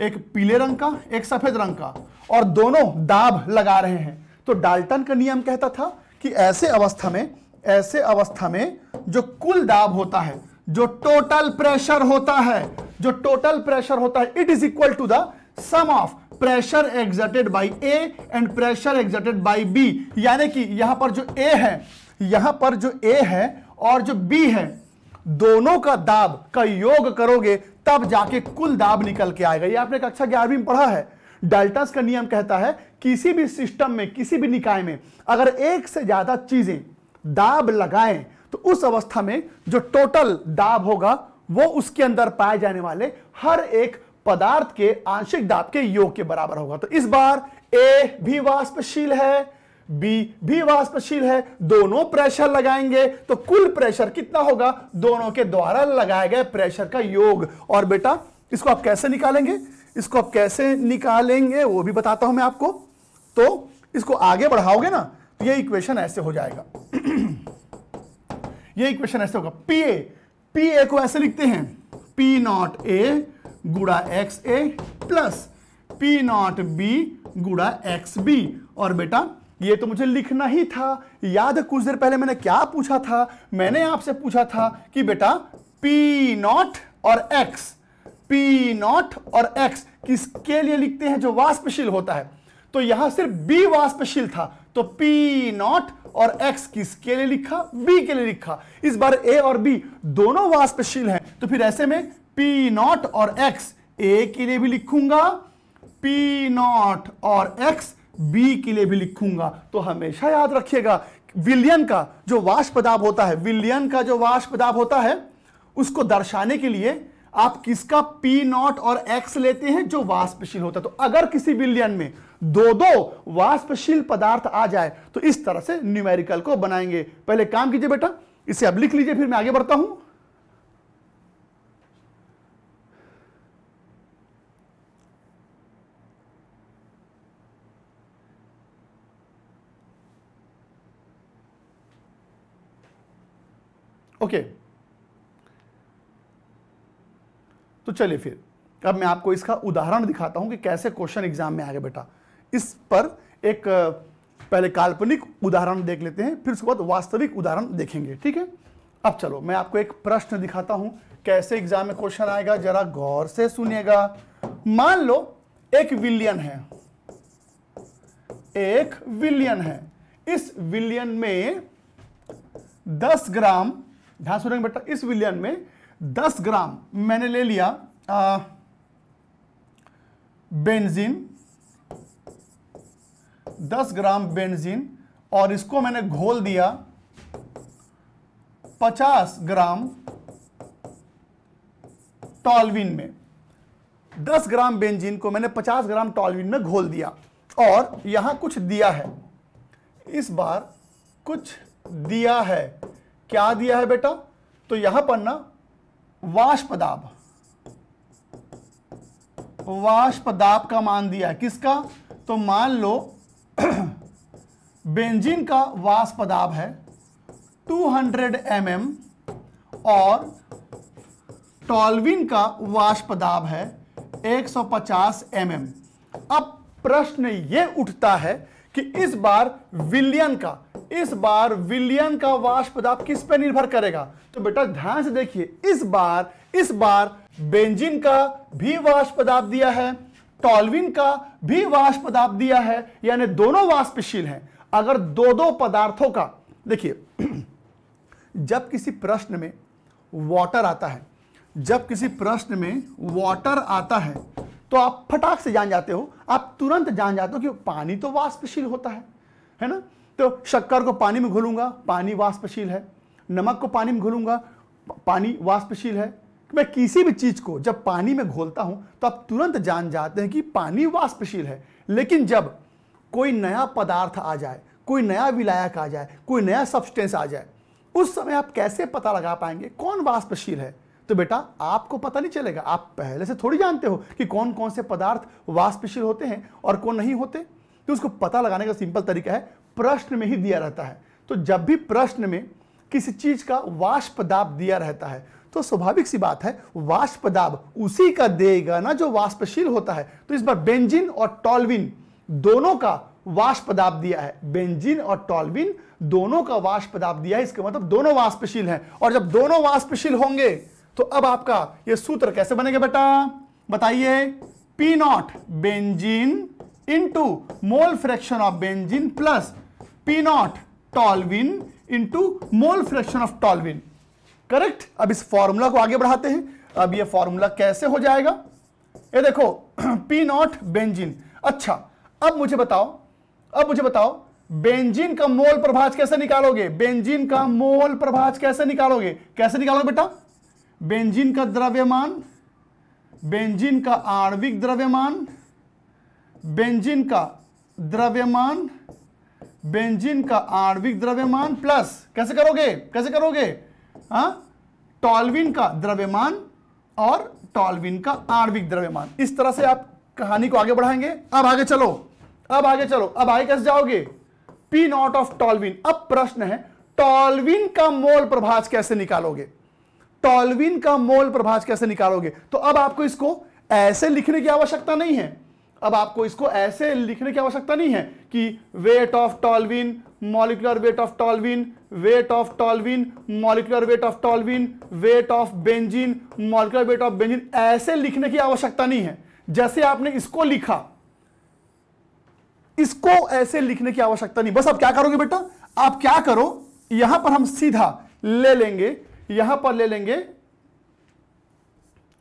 एक पीले रंग का एक सफेद रंग का, और दोनों दाब लगा रहे हैं। तो डाल्टन का नियम कहता था कि ऐसे अवस्था में जो कुल दाब होता है, जो टोटल प्रेशर होता है it is equal to the sum of pressure exerted by A and pressure exerted by B. यानी कि यहां पर जो ए है और जो बी है दोनों का दाब का योग करोगे तब जाके कुल दाब निकल के आएगा। ये आपने कक्षा 11वीं में पढ़ा है। डाल्टन्स का नियम कहता है किसी भी सिस्टम में, किसी भी निकाय में अगर एक से ज्यादा चीजें दाब लगाएं तो उस अवस्था में जो टोटल दाब होगा वो उसके अंदर पाए जाने वाले हर एक पदार्थ के आंशिक दाब के योग के बराबर होगा। तो इस बार ए भी वाष्पशील है, बी भी वाष्पशील है, दोनों प्रेशर लगाएंगे तो कुल प्रेशर कितना होगा? दोनों के द्वारा लगाए गए प्रेशर का योग। और बेटा इसको आप कैसे निकालेंगे वो भी बताता हूं मैं आपको। तो इसको आगे बढ़ाओगे ना तो ये इक्वेशन ऐसे हो जाएगा। ये इक्वेशन ऐसे होगा, पी ए को ऐसे लिखते हैं P naught A गुणा X A plus P naught B गुणा एक्स बी। और बेटा ये तो मुझे लिखना ही था, याद है कुछ देर पहले मैंने क्या पूछा था, मैंने आपसे पूछा था कि बेटा पी नॉट और एक्स, पी नॉट और एक्स किसके लिए लिखते हैं, जो वाष्पशील होता है, तो यहां सिर्फ बी वाष्पशील था, तो पी नॉट और एक्स किसके लिए लिखा, बी के लिए लिखा। इस बार ए और बी दोनों वाष्पशील हैं, तो फिर ऐसे में पी नॉट और एक्स ए के लिए भी लिखूंगा, पी नॉट और एक्स बी के लिए भी लिखूंगा। तो हमेशा याद रखिएगा विलयन का जो वाष्प दाब होता है, विलयन का जो वाष्प दाब होता है उसको दर्शाने के लिए आप किसका पी नॉट और एक्स लेते हैं, जो वाष्पशील होता है। तो अगर किसी विलयन में दो दो वाष्पशील पदार्थ आ जाए तो इस तरह से न्यूमेरिकल को बनाएंगे। पहले काम कीजिए बेटा, इसे अब लिख लीजिए, फिर मैं आगे बढ़ता हूं। ओके तो चलिए फिर अब मैं आपको इसका उदाहरण दिखाता हूं कि कैसे क्वेश्चन एग्जाम में आ गया। बेटा इस पर एक पहले काल्पनिक उदाहरण देख लेते हैं, फिर उसके बाद वास्तविक उदाहरण देखेंगे, ठीक है। अब चलो मैं आपको एक प्रश्न दिखाता हूं कैसे एग्जाम में क्वेश्चन आएगा, जरा गौर से सुनिएगा। मान लो एक विलयन है, एक विलयन है, इस विलयन में 10 ग्राम, ध्यान सुनेंगे बेटा, इस विलयन में 10 ग्राम मैंने ले लिया बेंजीन, 10 ग्राम बेंजीन, और इसको मैंने घोल दिया 50 ग्राम टॉल्विन में। 10 ग्राम बेंजीन को मैंने 50 ग्राम टॉल्विन में घोल दिया, और यहां कुछ दिया है, इस बार कुछ दिया है, क्या दिया है बेटा, तो यहां पर ना वाष्पदाब, वाष्पदाब का मान दिया है, किसका, तो मान लो बेंजीन का वाष्पदाब है 200 mm और टॉल्विन का वाष्पदाब है 150 mm। अब प्रश्न ये उठता है कि इस बार विलयन का वाष्प दाब किस पर निर्भर करेगा, तो बेटा ध्यान से देखिए, इस बार बेंजीन का भी वाष्प दाब दिया है, टॉल्विन का भी वाष्प दाब दिया है, यानी दोनों वाष्पशील हैं। अगर दो दो पदार्थों का, देखिए जब किसी प्रश्न में वाटर आता है, तो आप फटाक से जान जाते हो, आप तुरंत जान जाते हो कि पानी तो वाष्पशील होता है ना, तो शक्कर को पानी में घोलूंगा, पानी वाष्पशील है, नमक को पानी में घोलूंगा, पानी वाष्पशील है। मैं किसी भी चीज को जब पानी में घोलता हूं तो आप तुरंत जान जाते हैं कि पानी वाष्पशील है। लेकिन जब कोई नया पदार्थ आ जाए, कोई नया विलायक आ जाए, कोई नया सब्सटेंस आ जाए, उस समय आप कैसे पता लगा पाएंगे कौन वाष्पशील है, तो बेटा आपको पता नहीं चलेगा, आप पहले से थोड़ी जानते हो कि कौन कौन से पदार्थ वाष्पशील होते हैं और कौन नहीं होते। तो उसको पता लगाने का सिंपल तरीका है, प्रश्न में ही दिया रहता है, तो जब भी प्रश्न में किसी चीज का वाष्प दाब दिया रहता है तो स्वाभाविक सी बात है वाष्प दाब उसी का देगा ना जो वाष्पशील होता है। तो इस बार बेंजीन और टॉल्विन दोनों का वाष्प दाब दिया है, इसका मतलब दोनों वाष्पशील हैं, और जब दोनों वाष्पशील होंगे तो अब आपका ये सूत्र कैसे बनेगा बेटा, बताइए, P naught बेंजीन into mole fraction of बेंजीन plus P naught टॉल्विन into mole fraction of टॉल्विन, correct. अब इस फॉर्मूला को आगे बढ़ाते हैं। अब ये फॉर्मूला कैसे हो जाएगा, ये देखो पी नॉट बेंजीन, अच्छा अब मुझे बताओ बेंजीन का मोल प्रभाज कैसे निकालोगे, बेटा बेंजीन का द्रव्यमान, बेंजीन का आणविक द्रव्यमान, प्लस कैसे करोगे टॉल्विन का द्रव्यमान और टॉल्विन का आणविक द्रव्यमान। इस तरह से आप कहानी को आगे बढ़ाएंगे। अब आगे कैसे जाओगे, पी नॉट ऑफ टॉल्विन, अब प्रश्न है टॉल्विन का मोल प्रभाज कैसे निकालोगे, तो अब आपको इसको ऐसे लिखने की आवश्यकता नहीं है, अब आपको इसको ऐसे लिखने की आवश्यकता नहीं है कि weight of टॉल्विन, molecular weight of टॉल्विन, weight of टॉल्विन, molecular weight of टॉल्विन, weight of बेंजीन, molecular weight of बेंजीन, ऐसे लिखने की आवश्यकता नहीं है। जैसे आपने इसको लिखा, इसको ऐसे लिखने की आवश्यकता नहीं। बस आप क्या करोगे बेटा, आप क्या करो, यहां पर हम सीधा ले लेंगे, यहां पर ले लेंगे,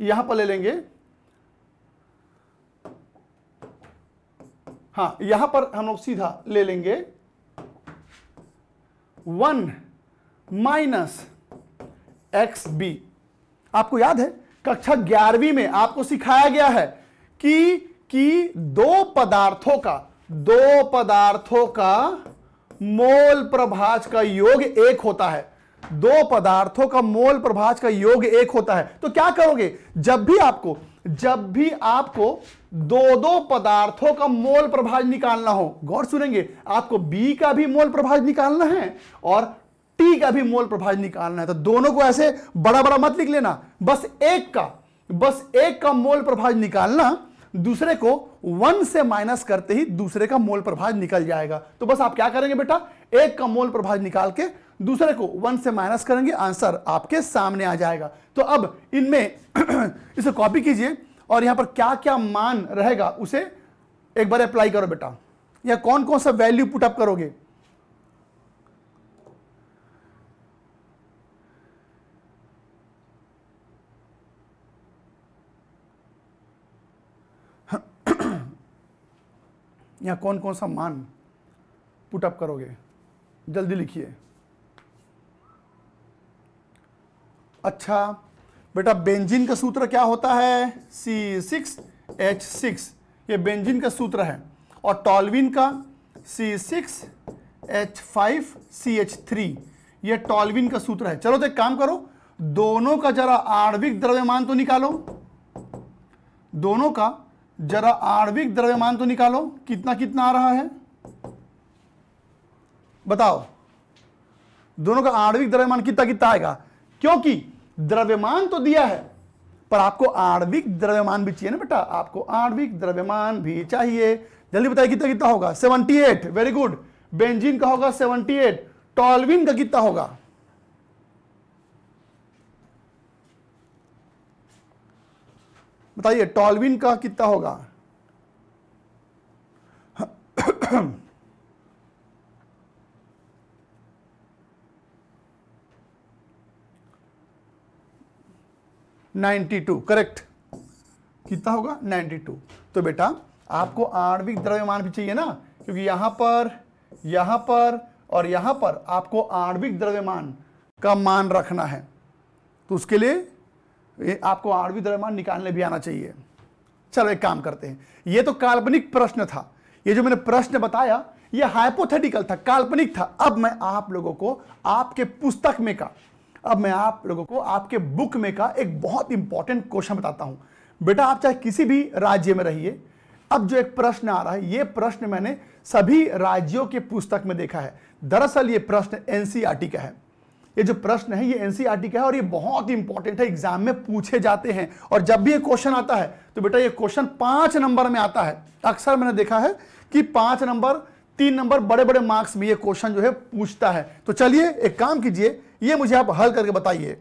यहां पर ले लेंगे, हां यहां पर हम लोग सीधा ले लेंगे 1 माइनस एक्स बी। आपको याद है कक्षा 11वीं में आपको सिखाया गया है कि दो पदार्थों का मोल प्रभाज का योग एक होता है। दो पदार्थों का मोल प्रभाज का योग एक होता है। तो क्या करोगे, जब भी आपको दो पदार्थों का मोल प्रभाज निकालना हो, गौर सुनेंगे, आपको B का भी मोल प्रभाज निकालना है और T का भी मोल प्रभाज निकालना है, तो दोनों को ऐसे बड़ा बड़ा मत लिख लेना, बस एक का मोल प्रभाज निकालना, दूसरे को 1 से माइनस करते ही दूसरे का मोल प्रभाज निकल जाएगा। तो बस आप क्या करेंगे बेटा, एक का मोल प्रभाज निकाल के दूसरे को 1 से माइनस करेंगे, आंसर आपके सामने आ जाएगा। तो अब इनमें इसे कॉपी कीजिए और यहां पर क्या क्या मान रहेगा उसे एक बार अप्लाई करो बेटा, या कौन कौन सा वैल्यू पुटअप करोगे। यहाँ कौन कौन सा मान पुटअप करोगे, जल्दी लिखिए। अच्छा बेटा, बेंजीन का सूत्र क्या होता है, C6H6, ये बेंजीन का सूत्र है, और टॉल्विन का C6H5CH3, ये टॉल्विन का सूत्र है। चलो तो एक काम करो, दोनों का जरा आणविक द्रव्यमान तो निकालो, दोनों का जरा आणविक द्रव्यमान तो निकालो, कितना कितना आ रहा है बताओ, दोनों का आणविक द्रव्यमान कितना कितना आएगा, क्योंकि द्रव्यमान तो दिया है पर आपको आणविक द्रव्यमान भी चाहिए ना बेटा, आपको आणविक द्रव्यमान भी चाहिए। जल्दी बताइए कितना कितना होगा। 78, वेरी गुड। बेंजीन का होगा 78, टॉल्विन का कितना होगा, बताइए टॉल्विन का कितना होगा। (92) करेक्ट, कितना होगा 92। तो बेटा आपको आणविक द्रव्यमान भी चाहिए ना, क्योंकि यहां पर और यहां पर आपको आणविक द्रव्यमान का मान रखना है, तो उसके लिए आपको आणविक द्रव्यमान निकालने भी आना चाहिए। चलो एक काम करते हैं, ये तो काल्पनिक प्रश्न था, ये जो मैंने प्रश्न बताया ये हाइपोथेटिकल था, काल्पनिक था। अब मैं आप लोगों को आपके बुक में का एक बहुत इंपॉर्टेंट क्वेश्चन बताता हूं। बेटा आप चाहे किसी भी राज्य में रहिए, अब जो एक प्रश्न आ रहा है, ये प्रश्न मैंने सभी राज्यों के पुस्तक में देखा है। दरअसल ये प्रश्न एनसीईआरटी का है, ये जो प्रश्न है ये एनसीईआरटी का है और ये बहुत इंपॉर्टेंट है, एग्जाम में पूछे जाते हैं। और जब भी ये क्वेश्चन आता है तो बेटा ये क्वेश्चन 5 नंबर में आता है, अक्सर मैंने देखा है कि 5 नंबर, 3 नंबर, बड़े बड़े मार्क्स में ये क्वेश्चन जो है पूछता है। तो चलिए एक काम कीजिए, ये मुझे आप हल करके बताइए,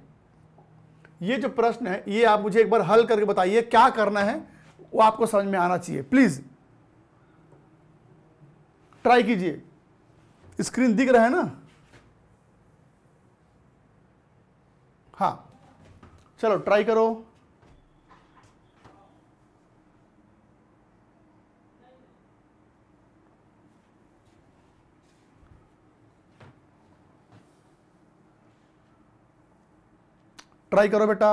ये जो प्रश्न है ये आप मुझे एक बार हल करके बताइए, क्या करना है वो आपको समझ में आना चाहिए। प्लीज ट्राई कीजिए, स्क्रीन दिख रहा है ना, हाँ चलो ट्राई करो। ट्राई करो बेटा।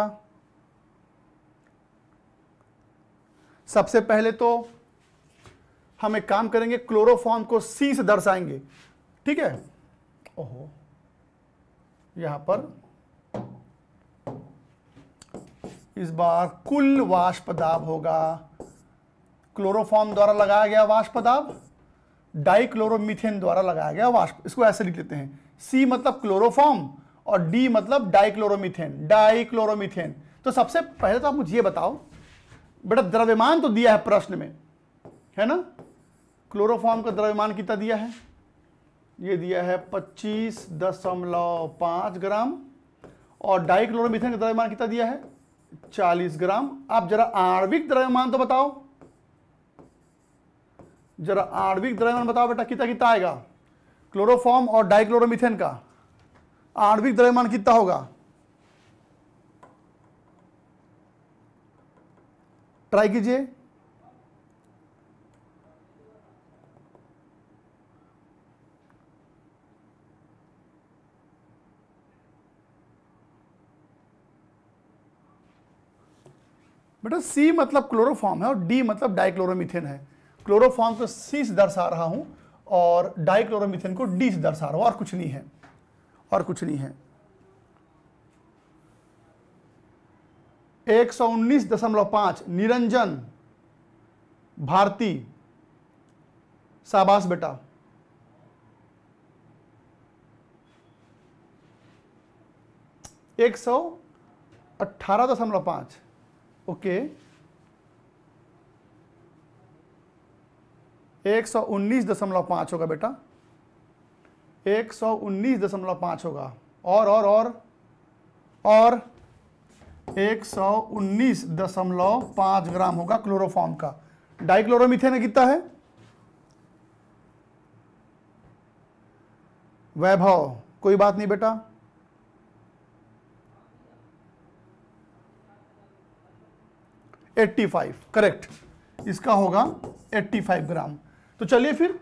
सबसे पहले तो हम एक काम करेंगे, क्लोरोफॉर्म को C से दर्शाएंगे, ठीक है। ओहो, यहां पर इस बार कुल वाष्प दाब होगा, क्लोरोफॉर्म द्वारा लगाया गया वाष्प दाब, डाइक्लोरोमीथेन द्वारा लगाया गया वाष्प, इसको ऐसे लिख लेते हैं। C मतलब क्लोरोफॉर्म और D मतलब डाइक्लोरोमीथेन, डाइक्लोरोमीथेन। तो सबसे पहले तो आप मुझे ये बताओ बेटा, द्रव्यमान तो दिया है प्रश्न में, है ना। क्लोरोफॉर्म का द्रव्यमान कितना दिया है, ये दिया है 25.5 ग्राम, और डाइक्लोरोमीथेन का द्रव्यमान कितना दिया है 40 ग्राम। आप जरा आणविक द्रव्यमान तो बताओ, जरा आणविक द्रव्यमान बताओ बेटा, कितना कितना आएगा क्लोरोफॉर्म और डाइक्लोरोमीथेन का आणविक द्रव्यमान कितना होगा। ट्राई कीजिए, बेटा C मतलब क्लोरोफॉर्म है और D मतलब डाइक्लोरोमीथेन है। क्लोरोफॉर्म को C से दर्शा रहा हूं और डाइक्लोरोमीथेन को D से दर्शा रहा हूं, और कुछ नहीं है, और कुछ नहीं है। 119.5 निरंजन भारती, शाबाश बेटा। एक 118.5 ओके, 119.5 होगा बेटा, 119.5 होगा। और 119.5 ग्राम होगा क्लोरोफॉर्म का। डाइक्लोरोमीथेन कितना है वैभव, कोई बात नहीं बेटा, करेक्ट, इसका होगा 85 ग्राम। तो चलिए फिर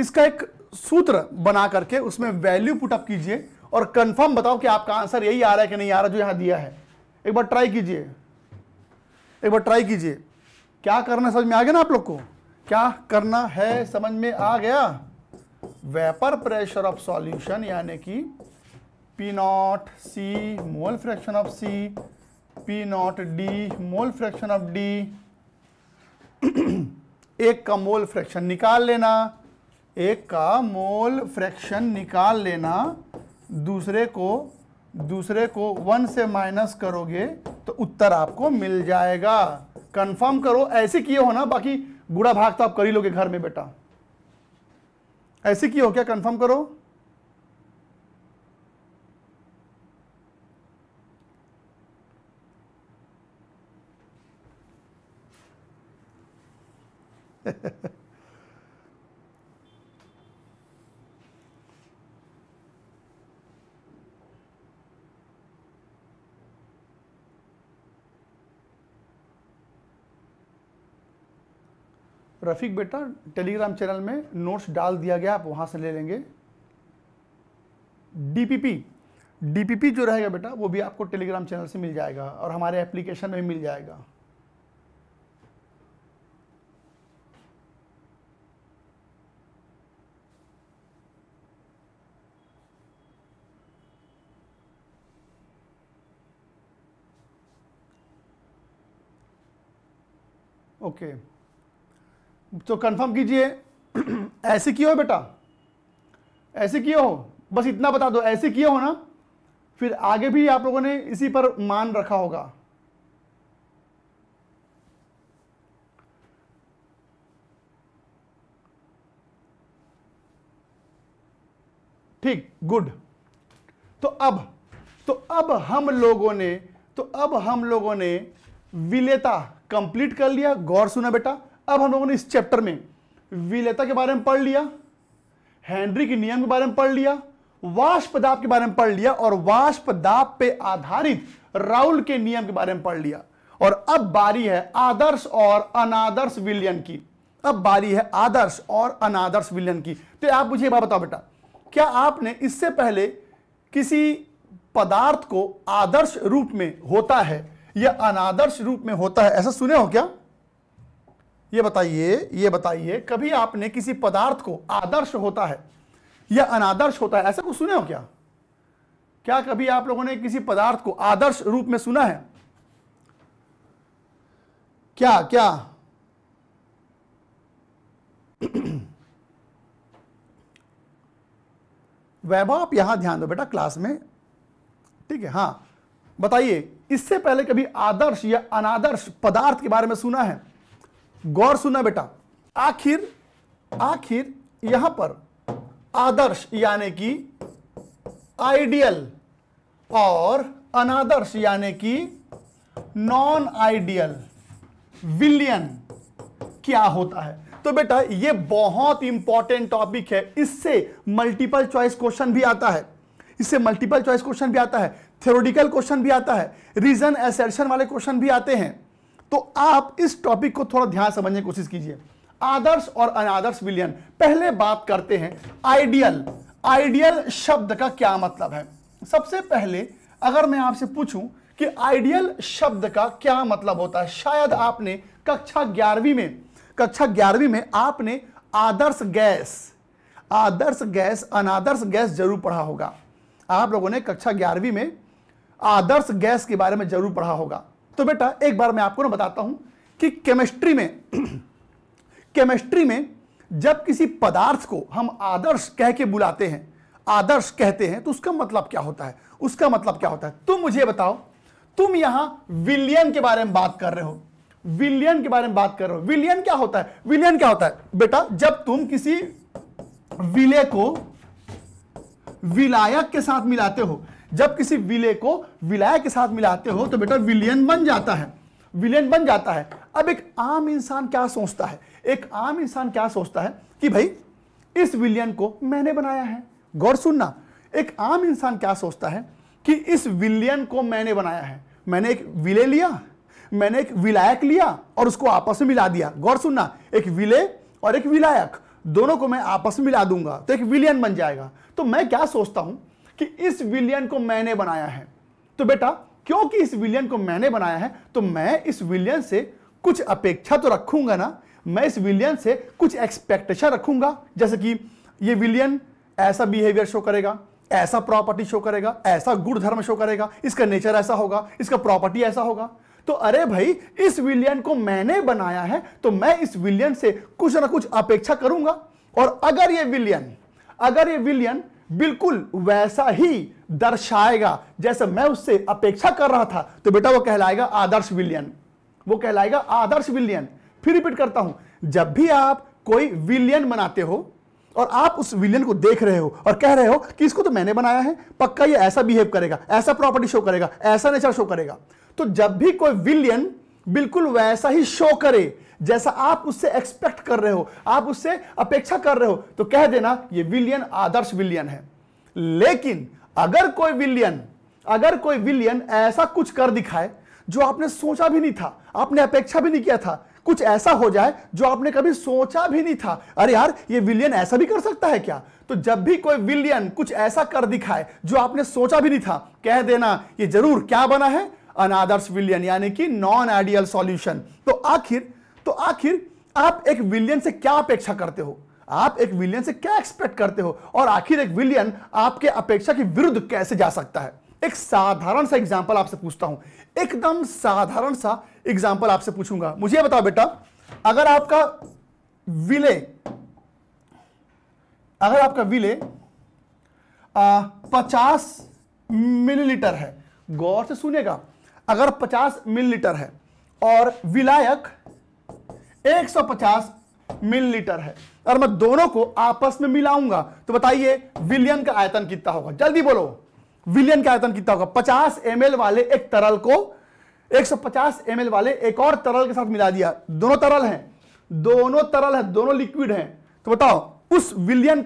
इसका एक सूत्र बना करके उसमें वैल्यू पुट अप कीजिए और कंफर्म बताओ कि आपका आंसर यही आ रहा है कि नहीं आ रहा जो यहां दिया है। एक बार ट्राई कीजिए, एक बार ट्राई कीजिए। क्या करना समझ में आ गया ना आप लोग को, क्या करना है समझ में आ गया। वेपर प्रेशर ऑफ सॉल्यूशन यानी कि P0 C mole fraction of C, P0 D mole fraction of D, एक का मोल फ्रैक्शन निकाल लेना, एक का मोल फ्रैक्शन निकाल लेना, दूसरे को 1 से माइनस करोगे तो उत्तर आपको मिल जाएगा। कंफर्म करो, ऐसे किए हो ना, बाकी बुरा भाग तो आप कर ही लोगे घर में बेटा, ऐसे किए हो क्या, कंफर्म करो। रफीक बेटा टेलीग्राम चैनल में नोट्स डाल दिया गया, आप वहां से ले लेंगे। डीपीपी जो रहेगा बेटा वो भी आपको टेलीग्राम चैनल से मिल जाएगा और हमारे एप्लीकेशन में मिल जाएगा। ओके तो कंफर्म कीजिए, ऐसे किए हो बेटा, ऐसे किए हो, बस इतना बता दो ऐसे किए हो ना। फिर आगे भी आप लोगों ने इसी पर मान रखा होगा। ठीक, गुड। तो अब हम लोगों ने विलेयता कंप्लीट कर लिया। गौर सुना बेटा, अब हम लोगों ने इस चैप्टर में विलेयता के बारे में पढ़ लिया, हेनरी के नियम के बारे में पढ़ लिया, वाष्प दाब के बारे में पढ़ लिया और वाष्प दाब पे आधारित राउल के नियम के बारे में पढ़ लिया। और अब बारी है आदर्श और अनादर्श विलयन की। अब बारी है आदर्श और अनादर्श विलयन की। तो आप मुझे एक बात बताओ बेटा, क्या आपने इससे पहले किसी पदार्थ को आदर्श रूप में होता है या अनादर्श रूप में होता है ऐसा सुने हो क्या, ये बताइए कभी आपने किसी पदार्थ को आदर्श होता है या अनादर्श होता है ऐसा कुछ सुने हो क्या? क्या कभी आप लोगों ने किसी पदार्थ को आदर्श रूप में सुना है क्या? क्या वैभव आप यहां ध्यान दो बेटा क्लास में, ठीक है। हां बताइए, इससे पहले कभी आदर्श या अनादर्श पदार्थ के बारे में सुना है? गौर सुनना बेटा, आखिर यहां पर आदर्श यानी कि आइडियल और अनादर्श यानी कि नॉन आइडियल विलयन क्या होता है। तो बेटा ये बहुत इंपॉर्टेंट टॉपिक है, इससे मल्टीपल चॉइस क्वेश्चन भी आता है, इससे मल्टीपल चॉइस क्वेश्चन भी आता है, थ्योरेटिकल क्वेश्चन भी आता है, रीजन एसर्शन वाले क्वेश्चन भी आते हैं। तो आप इस टॉपिक को थोड़ा ध्यान समझने की कोशिश कीजिए। आदर्श और अनादर्श विलयन, पहले बात करते हैं आइडियल। आइडियल शब्द का क्या मतलब है? सबसे पहले अगर मैं आपसे पूछूं कि आइडियल शब्द का क्या मतलब होता है, शायद आपने कक्षा 11वीं में आपने आदर्श गैस अनादर्श गैस जरूर पढ़ा होगा। आप लोगों ने कक्षा 11वीं में आदर्श गैस के बारे में जरूर पढ़ा होगा। तो बेटा एक बार मैं आपको ना बताता हूं कि केमिस्ट्री में जब किसी पदार्थ को हम आदर्श कह के बुलाते हैं, आदर्श कहते हैं, तो उसका मतलब क्या होता है, उसका मतलब क्या होता है? तुम मुझे बताओ, तुम यहां विलयन के बारे में बात कर रहे हो, विलयन के बारे में बात कर रहे हो। विलयन क्या होता है? विलयन क्या होता है बेटा? जब तुम किसी विलय को विलायक के साथ मिलाते हो, जब किसी विलय को विलायक के साथ मिलाते हो तो बेटा विलयन बन जाता है, विलयन बन जाता है। अब एक आम इंसान क्या सोचता है? एक आम इंसान क्या सोचता है कि भाई इस विलयन को मैंने बनाया है। गौर सुनना, एक आम इंसान क्या सोचता है कि इस विलयन को मैंने बनाया है। मैंने एक विलय लिया, मैंने एक विलायक लिया और उसको आपस में मिला दिया। गौर सुनना, एक विलय और एक विलायक दोनों को मैं आपस में मिला दूंगा तो एक विलयन बन जाएगा। तो मैं क्या सोचता हूं कि इस विलयन को मैंने बनाया है। तो बेटा क्योंकि इस विलयन को मैंने बनाया है तो मैं इस विलयन से कुछ अपेक्षा तो रखूंगा ना, मैं इस विलयन से कुछ एक्सपेक्टेशन रखूंगा, जैसे कि ये विलयन ऐसा बिहेवियर शो करेगा, ऐसा प्रॉपर्टी शो करेगा, ऐसा गुणधर्म शो करेगा, इसका नेचर ऐसा होगा, इसका प्रॉपर्टी ऐसा होगा। तो अरे भाई इस विलयन को मैंने बनाया है तो मैं इस विलयन से कुछ ना कुछ अपेक्षा करूंगा। और अगर ये विलयन बिल्कुल वैसा ही दर्शाएगा जैसे मैं उससे अपेक्षा कर रहा था तो बेटा वो कहलाएगा आदर्श विलयन, वो कहलाएगा आदर्श विलयन। फिर रिपीट करता हूं, जब भी आप कोई विलयन बनाते हो और आप उस विलयन को देख रहे हो और कह रहे हो कि इसको तो मैंने बनाया है, पक्का ये ऐसा बिहेव करेगा, ऐसा प्रॉपर्टी शो करेगा, ऐसा नेचर शो करेगा, तो जब भी कोई विलयन बिल्कुल वैसा ही शो करे जैसा आप उससे एक्सपेक्ट कर रहे हो, आप उससे अपेक्षा कर रहे हो, तो कह देना ये विलयन आदर्श विलयन है। लेकिन अगर कोई विलयन ऐसा कुछ कर दिखाए जो आपने सोचा भी नहीं था, आपने अपेक्षा भी नहीं किया था, कुछ ऐसा हो जाए जो आपने कभी सोचा भी नहीं था, अरे यार ये विलयन ऐसा भी कर सकता है क्या, तो जब भी कोई विलयन कुछ ऐसा कर दिखाए जो आपने सोचा भी नहीं था, कह देना ये जरूर क्या बना है, अनादर्श विलयन यानी कि नॉन आइडियल सॉल्यूशन। तो आखिर आप एक विलयन से क्या अपेक्षा करते हो, आप एक विलयन से क्या एक्सपेक्ट करते हो, और आखिर एक विलयन आपके अपेक्षा के विरुद्ध कैसे जा सकता है। एक साधारण सा एग्जांपल आपसे पूछता हूं, एकदम साधारण सा एग्जांपल आपसे पूछूंगा। मुझे बताओ बेटा, अगर आपका विलय 50 मिलीलीटर है, गौर से सुनेगा, अगर 50 मिलीलीटर है और विलायक 150 मिलीलीटर है और मैं दोनों को आपस में मिलाऊंगा तो बताइए विलयन का आयतन कितना होगा, जल्दी बोलो विलयन का आयतन कितना होगा। 50 ml वाले एक तरल को 150 ml वाले एक और तरल के साथ मिला दिया, दोनों तरल हैं, दोनों लिक्विड हैं, तो बताओ उस विलयन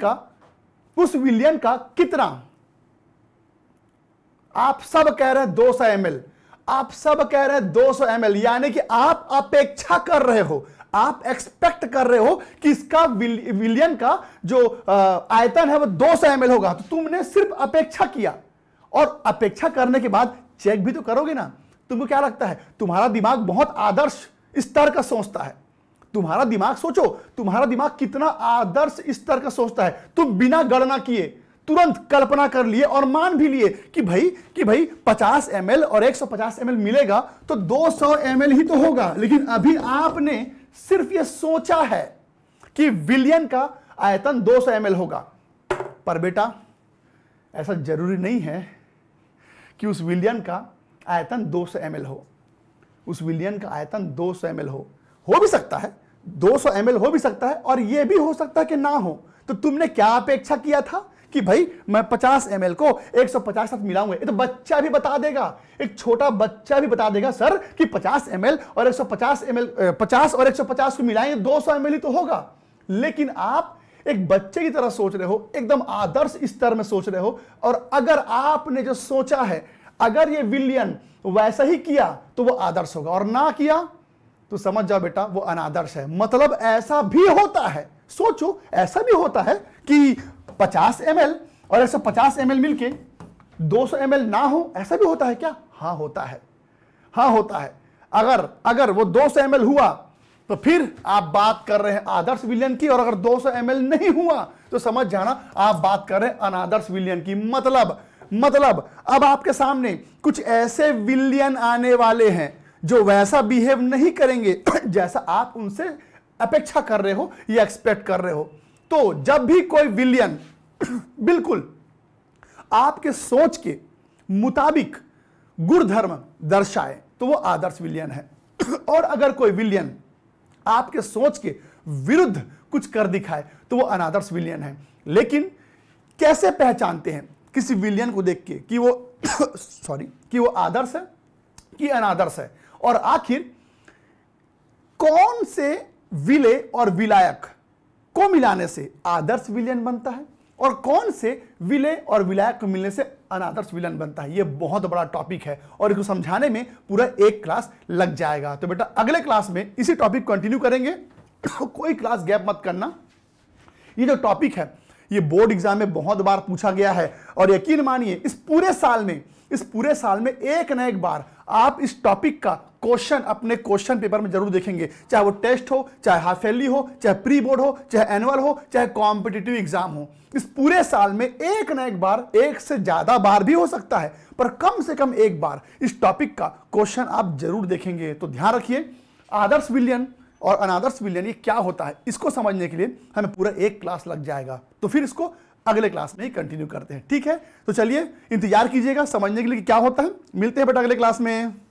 का कितना, आप सब कह रहे हैं 200 ml, आप सब कह रहे हैं 200 ml, यानी कि आप अपेक्षा कर रहे हो, आप एक्सपेक्ट कर रहे हो कि इसका विलयन का जो आयतन है वो 200 ml होगा। तो तुमने सिर्फ अपेक्षा किया, और अपेक्षा करने के बाद चेक भी तो करोगे ना। तुमको क्या लगता है, तुम्हारा दिमाग बहुत आदर्श स्तर का सोचता है, तुम्हारा दिमाग सोचो, तुम्हारा दिमाग कितना आदर्श स्तर का सोचता है। तुम बिना गणना किए तुरंत कल्पना कर लिए और मान भी लिए कि भाई 50 ml और 150 ml मिलेगा तो 200 ml ही तो होगा। लेकिन अभी आपने सिर्फ ये सोचा है कि विलयन का आयतन 200 ml होगा, पर बेटा ऐसा जरूरी नहीं है कि उस विलयन का आयतन 200 ml हो, उस विलयन का आयतन 200 ml हो भी सकता है, 200 ml हो भी सकता है और यह भी हो सकता है कि ना हो। तो तुमने क्या अपेक्षा किया था कि भाई मैं 50 ml को 150 साथ मिलाऊंगा? ये तो बच्चा भी बता देगा, एक छोटा बच्चा भी बता देगा सर कि 50 ml और 150 ml 50 और 150 को मिलाएंगे 200 ml ही तो होगा। लेकिन आप एक बच्चे की तरह सोच रहे हो, एकदम आदर्श स्तर में सोच रहे हो। और अगर आपने जो सोचा है, अगर ये विलयन वैसा ही किया तो वो आदर्श होगा, और ना किया तो समझ जाओ बेटा वो अनादर्श है। मतलब ऐसा भी होता है, सोचो ऐसा भी होता है कि 50 ml और 150 ml मिलके 200 ml ना हो, ऐसा भी होता है क्या? हाँ होता है, हाँ होता है। अगर वो 200 ml हुआ तो फिर आप बात कर रहे हैं आदर्श विलयन की, और अगर 200 ml नहीं हुआ तो समझ जाना आप बात कर रहे हैं अनादर्श विलयन की। मतलब अब आपके सामने कुछ ऐसे विलयन आने वाले हैं जो वैसा बिहेव नहीं करेंगे जैसा आप उनसे अपेक्षा कर रहे हो या एक्सपेक्ट कर रहे हो। तो जब भी कोई विलयन बिल्कुल आपके सोच के मुताबिक गुणधर्म दर्शाए तो वो आदर्श विलयन है, और अगर कोई विलयन आपके सोच के विरुद्ध कुछ कर दिखाए तो वो अनादर्श विलयन है। लेकिन कैसे पहचानते हैं किसी विलयन को देख के कि वो कि वो आदर्श है कि अनादर्श है, और आखिर कौन से विले और विलायक को मिलाने से आदर्श विलयन बनता है और कौन से विले और विलायक को मिलने से अनादर्श विलयन बनता है? ये बहुत बड़ा टॉपिक है और इसको समझाने में पूरा एक क्लास लग जाएगा। तो बेटा अगले क्लास में इसी टॉपिक कंटिन्यू करेंगे, कोई क्लास गैप मत करना। ये जो टॉपिक है ये बोर्ड एग्जाम में बहुत बार पूछा गया है, और यकीन मानिए इस पूरे साल में एक ना एक बार आप इस टॉपिक का क्वेश्चन अपने क्वेश्चन पेपर में जरूर देखेंगे, चाहे वो टेस्ट हो, चाहे हाफ ईयरली हो, चाहे प्री बोर्ड हो, चाहे एनुअल हो, चाहे कॉम्पिटिटिव एग्जाम हो। इस पूरे साल में एक ना एक बार, एक से ज्यादा बार भी हो सकता है, पर कम से कम एक बार इस टॉपिक का क्वेश्चन आप जरूर देखेंगे। तो ध्यान रखिए आदर्श विलयन और अनादर्श विलयन ये क्या होता है, इसको समझने के लिए हमें पूरा एक क्लास लग जाएगा। तो फिर इसको अगले क्लास में ही कंटिन्यू करते हैं, ठीक है? तो चलिए इंतजार कीजिएगा समझने के लिए क्या होता है। मिलते हैं बेटा अगले क्लास में।